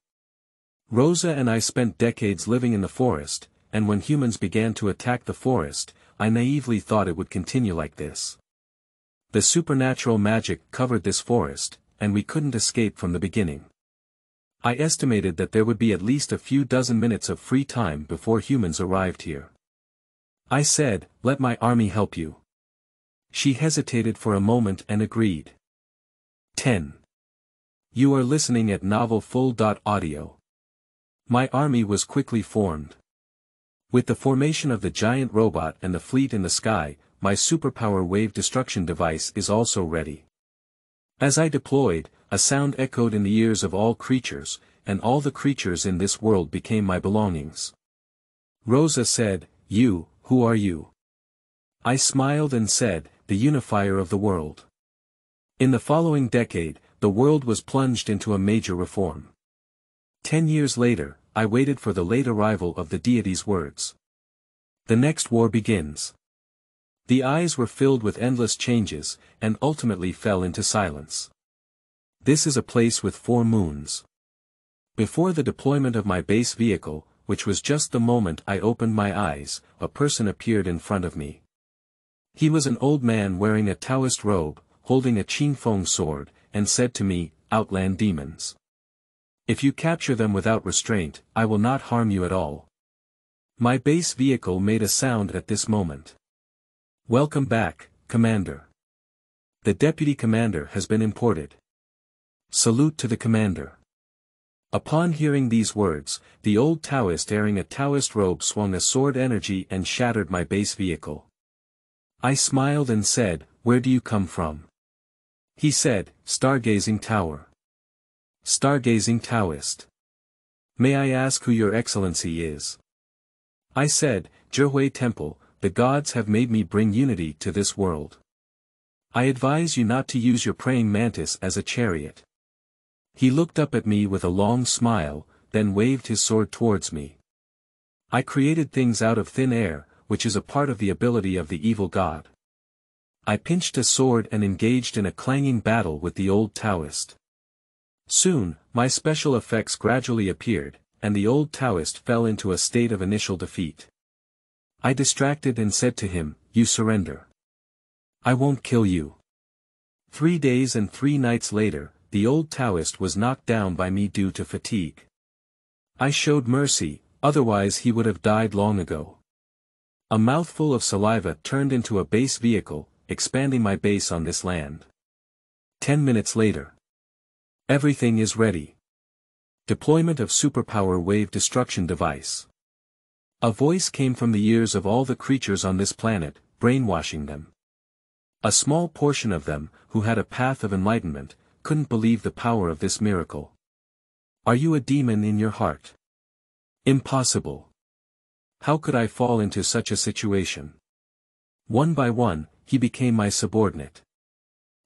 Rosa and I spent decades living in the forest, and when humans began to attack the forest, I naively thought it would continue like this. The supernatural magic covered this forest, and we couldn't escape from the beginning. I estimated that there would be at least a few dozen minutes of free time before humans arrived here. I said, let my army help you. She hesitated for a moment and agreed. ten. You are listening at novelfull dot audio. My army was quickly formed. With the formation of the giant robot and the fleet in the sky, my superpower wave destruction device is also ready. As I deployed, a sound echoed in the ears of all creatures, and all the creatures in this world became my belongings. Rosa said, "You, who are you?" I smiled and said, "The unifier of the world." In the following decade, the world was plunged into a major reform. Ten years later, I waited for the late arrival of the deity's words. The next war begins. The eyes were filled with endless changes, and ultimately fell into silence. This is a place with four moons. Before the deployment of my base vehicle, which was just the moment I opened my eyes, a person appeared in front of me. He was an old man wearing a Taoist robe, holding a Qingfeng sword, and said to me, "Outland demons. If you capture them without restraint, I will not harm you at all." My base vehicle made a sound at this moment. "Welcome back, Commander. The Deputy Commander has been imported. Salute to the Commander." Upon hearing these words, the old Taoist wearing a Taoist robe swung a sword energy and shattered my base vehicle. I smiled and said, "Where do you come from?" He said, "Stargazing Tower." "Stargazing Taoist. May I ask who your Excellency is?" I said, "Jihui Temple, the gods have made me bring unity to this world. I advise you not to use your praying mantis as a chariot." He looked up at me with a long smile, then waved his sword towards me. I created things out of thin air, which is a part of the ability of the evil god. I pinched a sword and engaged in a clanging battle with the old Taoist. Soon, my special effects gradually appeared, and the old Taoist fell into a state of initial defeat. I distracted and said to him, "You surrender. I won't kill you." Three days and three nights later, the old Taoist was knocked down by me due to fatigue. I showed mercy, otherwise he would have died long ago. A mouthful of saliva turned into a base vehicle, expanding my base on this land. Ten minutes later. Everything is ready. Deployment of superpower wave destruction device. A voice came from the ears of all the creatures on this planet, brainwashing them. A small portion of them, who had a path of enlightenment, couldn't believe the power of this miracle. "Are you a demon in your heart? Impossible. How could I fall into such a situation?" One by one, he became my subordinate.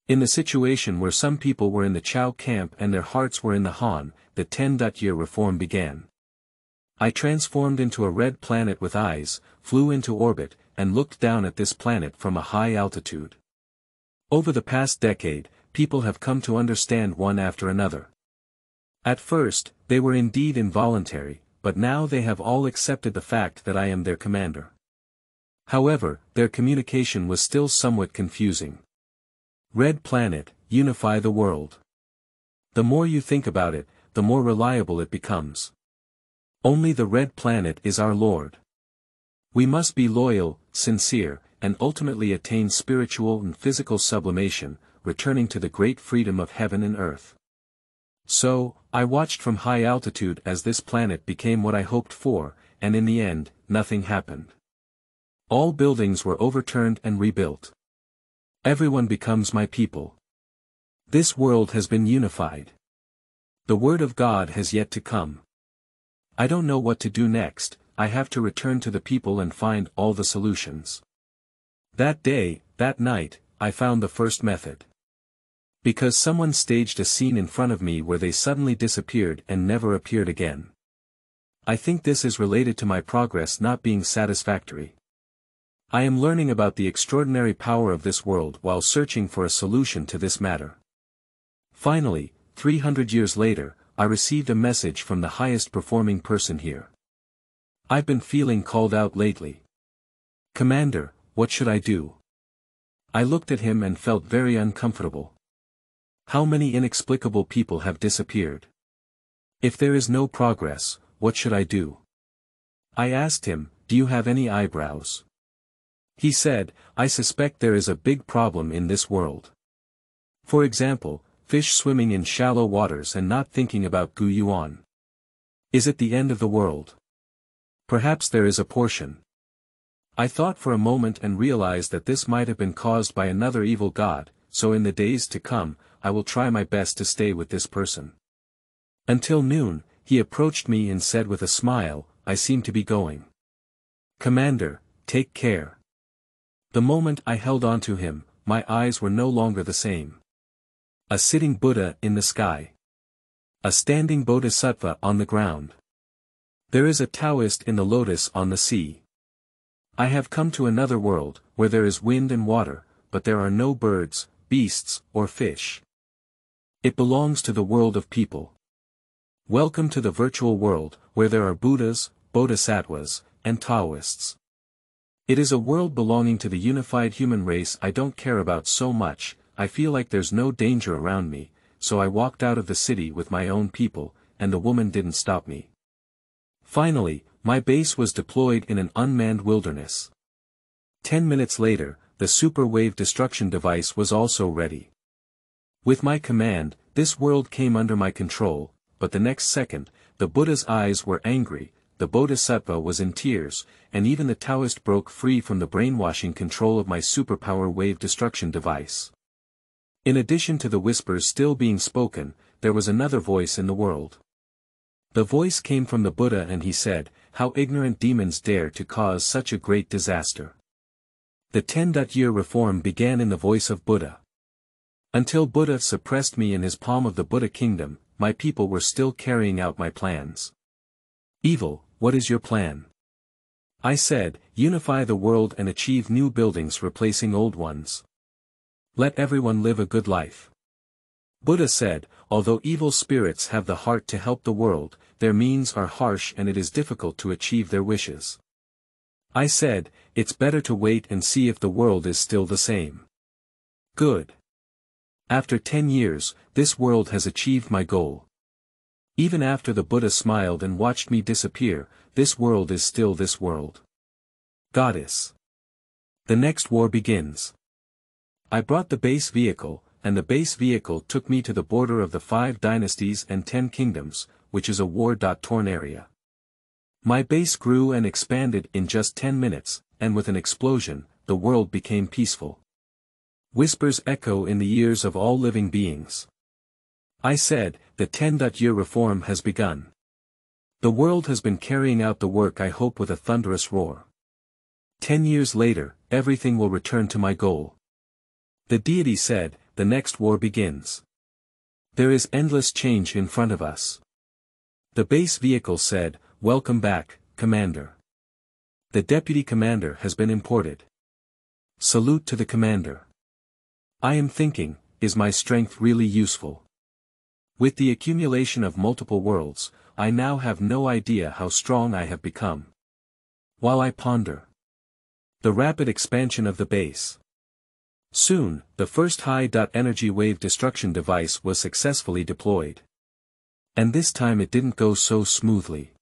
In the situation where some people were in the Chao camp and their hearts were in the Han, the ten-year reform began. I transformed into a red planet with eyes, flew into orbit, and looked down at this planet from a high altitude. Over the past decade, people have come to understand one after another. At first, they were indeed involuntary, but now they have all accepted the fact that I am their commander. However, their communication was still somewhat confusing. "Red Planet, unify the world." The more you think about it, the more reliable it becomes. Only the Red Planet is our Lord. We must be loyal, sincere, and ultimately attain spiritual and physical sublimation, returning to the great freedom of heaven and earth. So, I watched from high altitude as this planet became what I hoped for, and in the end, nothing happened. All buildings were overturned and rebuilt. Everyone becomes my people. This world has been unified. The word of God has yet to come. I don't know what to do next. I have to return to the people and find all the solutions. That day, that night, I found the first method. Because someone staged a scene in front of me where they suddenly disappeared and never appeared again. I think this is related to my progress not being satisfactory. I am learning about the extraordinary power of this world while searching for a solution to this matter. Finally, three hundred years later, I received a message from the highest performing person here. "I've been feeling called out lately. Commander, what should I do?" I looked at him and felt very uncomfortable. How many inexplicable people have disappeared? If there is no progress, what should I do? I asked him, "Do you have any eyebrows?" He said, "I suspect there is a big problem in this world. For example, fish swimming in shallow waters and not thinking about Gu Yuan. Is it the end of the world? Perhaps there is a portion." I thought for a moment and realized that this might have been caused by another evil god, so in the days to come, I will try my best to stay with this person. Until noon, he approached me and said with a smile, I seem to be going. Commander, take care. The moment I held on to him, my eyes were no longer the same. A sitting Buddha in the sky. A standing Bodhisattva on the ground. There is a Taoist in the lotus on the sea. I have come to another world, where there is wind and water, but there are no birds, beasts, or fish. It belongs to the world of people. Welcome to the virtual world, where there are Buddhas, Bodhisattvas, and Taoists. It is a world belonging to the unified human race I don't care about so much. I feel like there's no danger around me, so I walked out of the city with my own people, and the woman didn't stop me. Finally, my base was deployed in an unmanned wilderness. Ten minutes later, the super wave destruction device was also ready. With my command, this world came under my control, but the next second, the Buddha's eyes were angry, the Bodhisattva was in tears, and even the Taoist broke free from the brainwashing control of my superpower wave destruction device. In addition to the whispers still being spoken, there was another voice in the world. The voice came from the Buddha and he said, how ignorant demons dare to cause such a great disaster. The ten-year reform began in the voice of Buddha. Until Buddha suppressed me in his palm of the Buddha kingdom, my people were still carrying out my plans. Evil, what is your plan? I said, unify the world and achieve new buildings replacing old ones. Let everyone live a good life. Buddha said, although evil spirits have the heart to help the world, their means are harsh and it is difficult to achieve their wishes. I said, it's better to wait and see if the world is still the same. Good. After ten years, this world has achieved my goal. Even after the Buddha smiled and watched me disappear, this world is still this world. Goddess. The next war begins. I brought the base vehicle, and the base vehicle took me to the border of the five dynasties and ten kingdoms, which is a war-torn area. My base grew and expanded in just ten minutes, and with an explosion, the world became peaceful. Whispers echo in the ears of all living beings. I said, the ten-year reform has begun. The world has been carrying out the work I hope with a thunderous roar. Ten years later, everything will return to my goal. The deity said, the next war begins. There is endless change in front of us. The base vehicle said, welcome back, Commander. The deputy commander has been imported. Salute to the commander. I am thinking, is my strength really useful? With the accumulation of multiple worlds, I now have no idea how strong I have become. While I ponder. The rapid expansion of the base. Soon, the first high-energy wave destruction device was successfully deployed. And this time it didn't go so smoothly.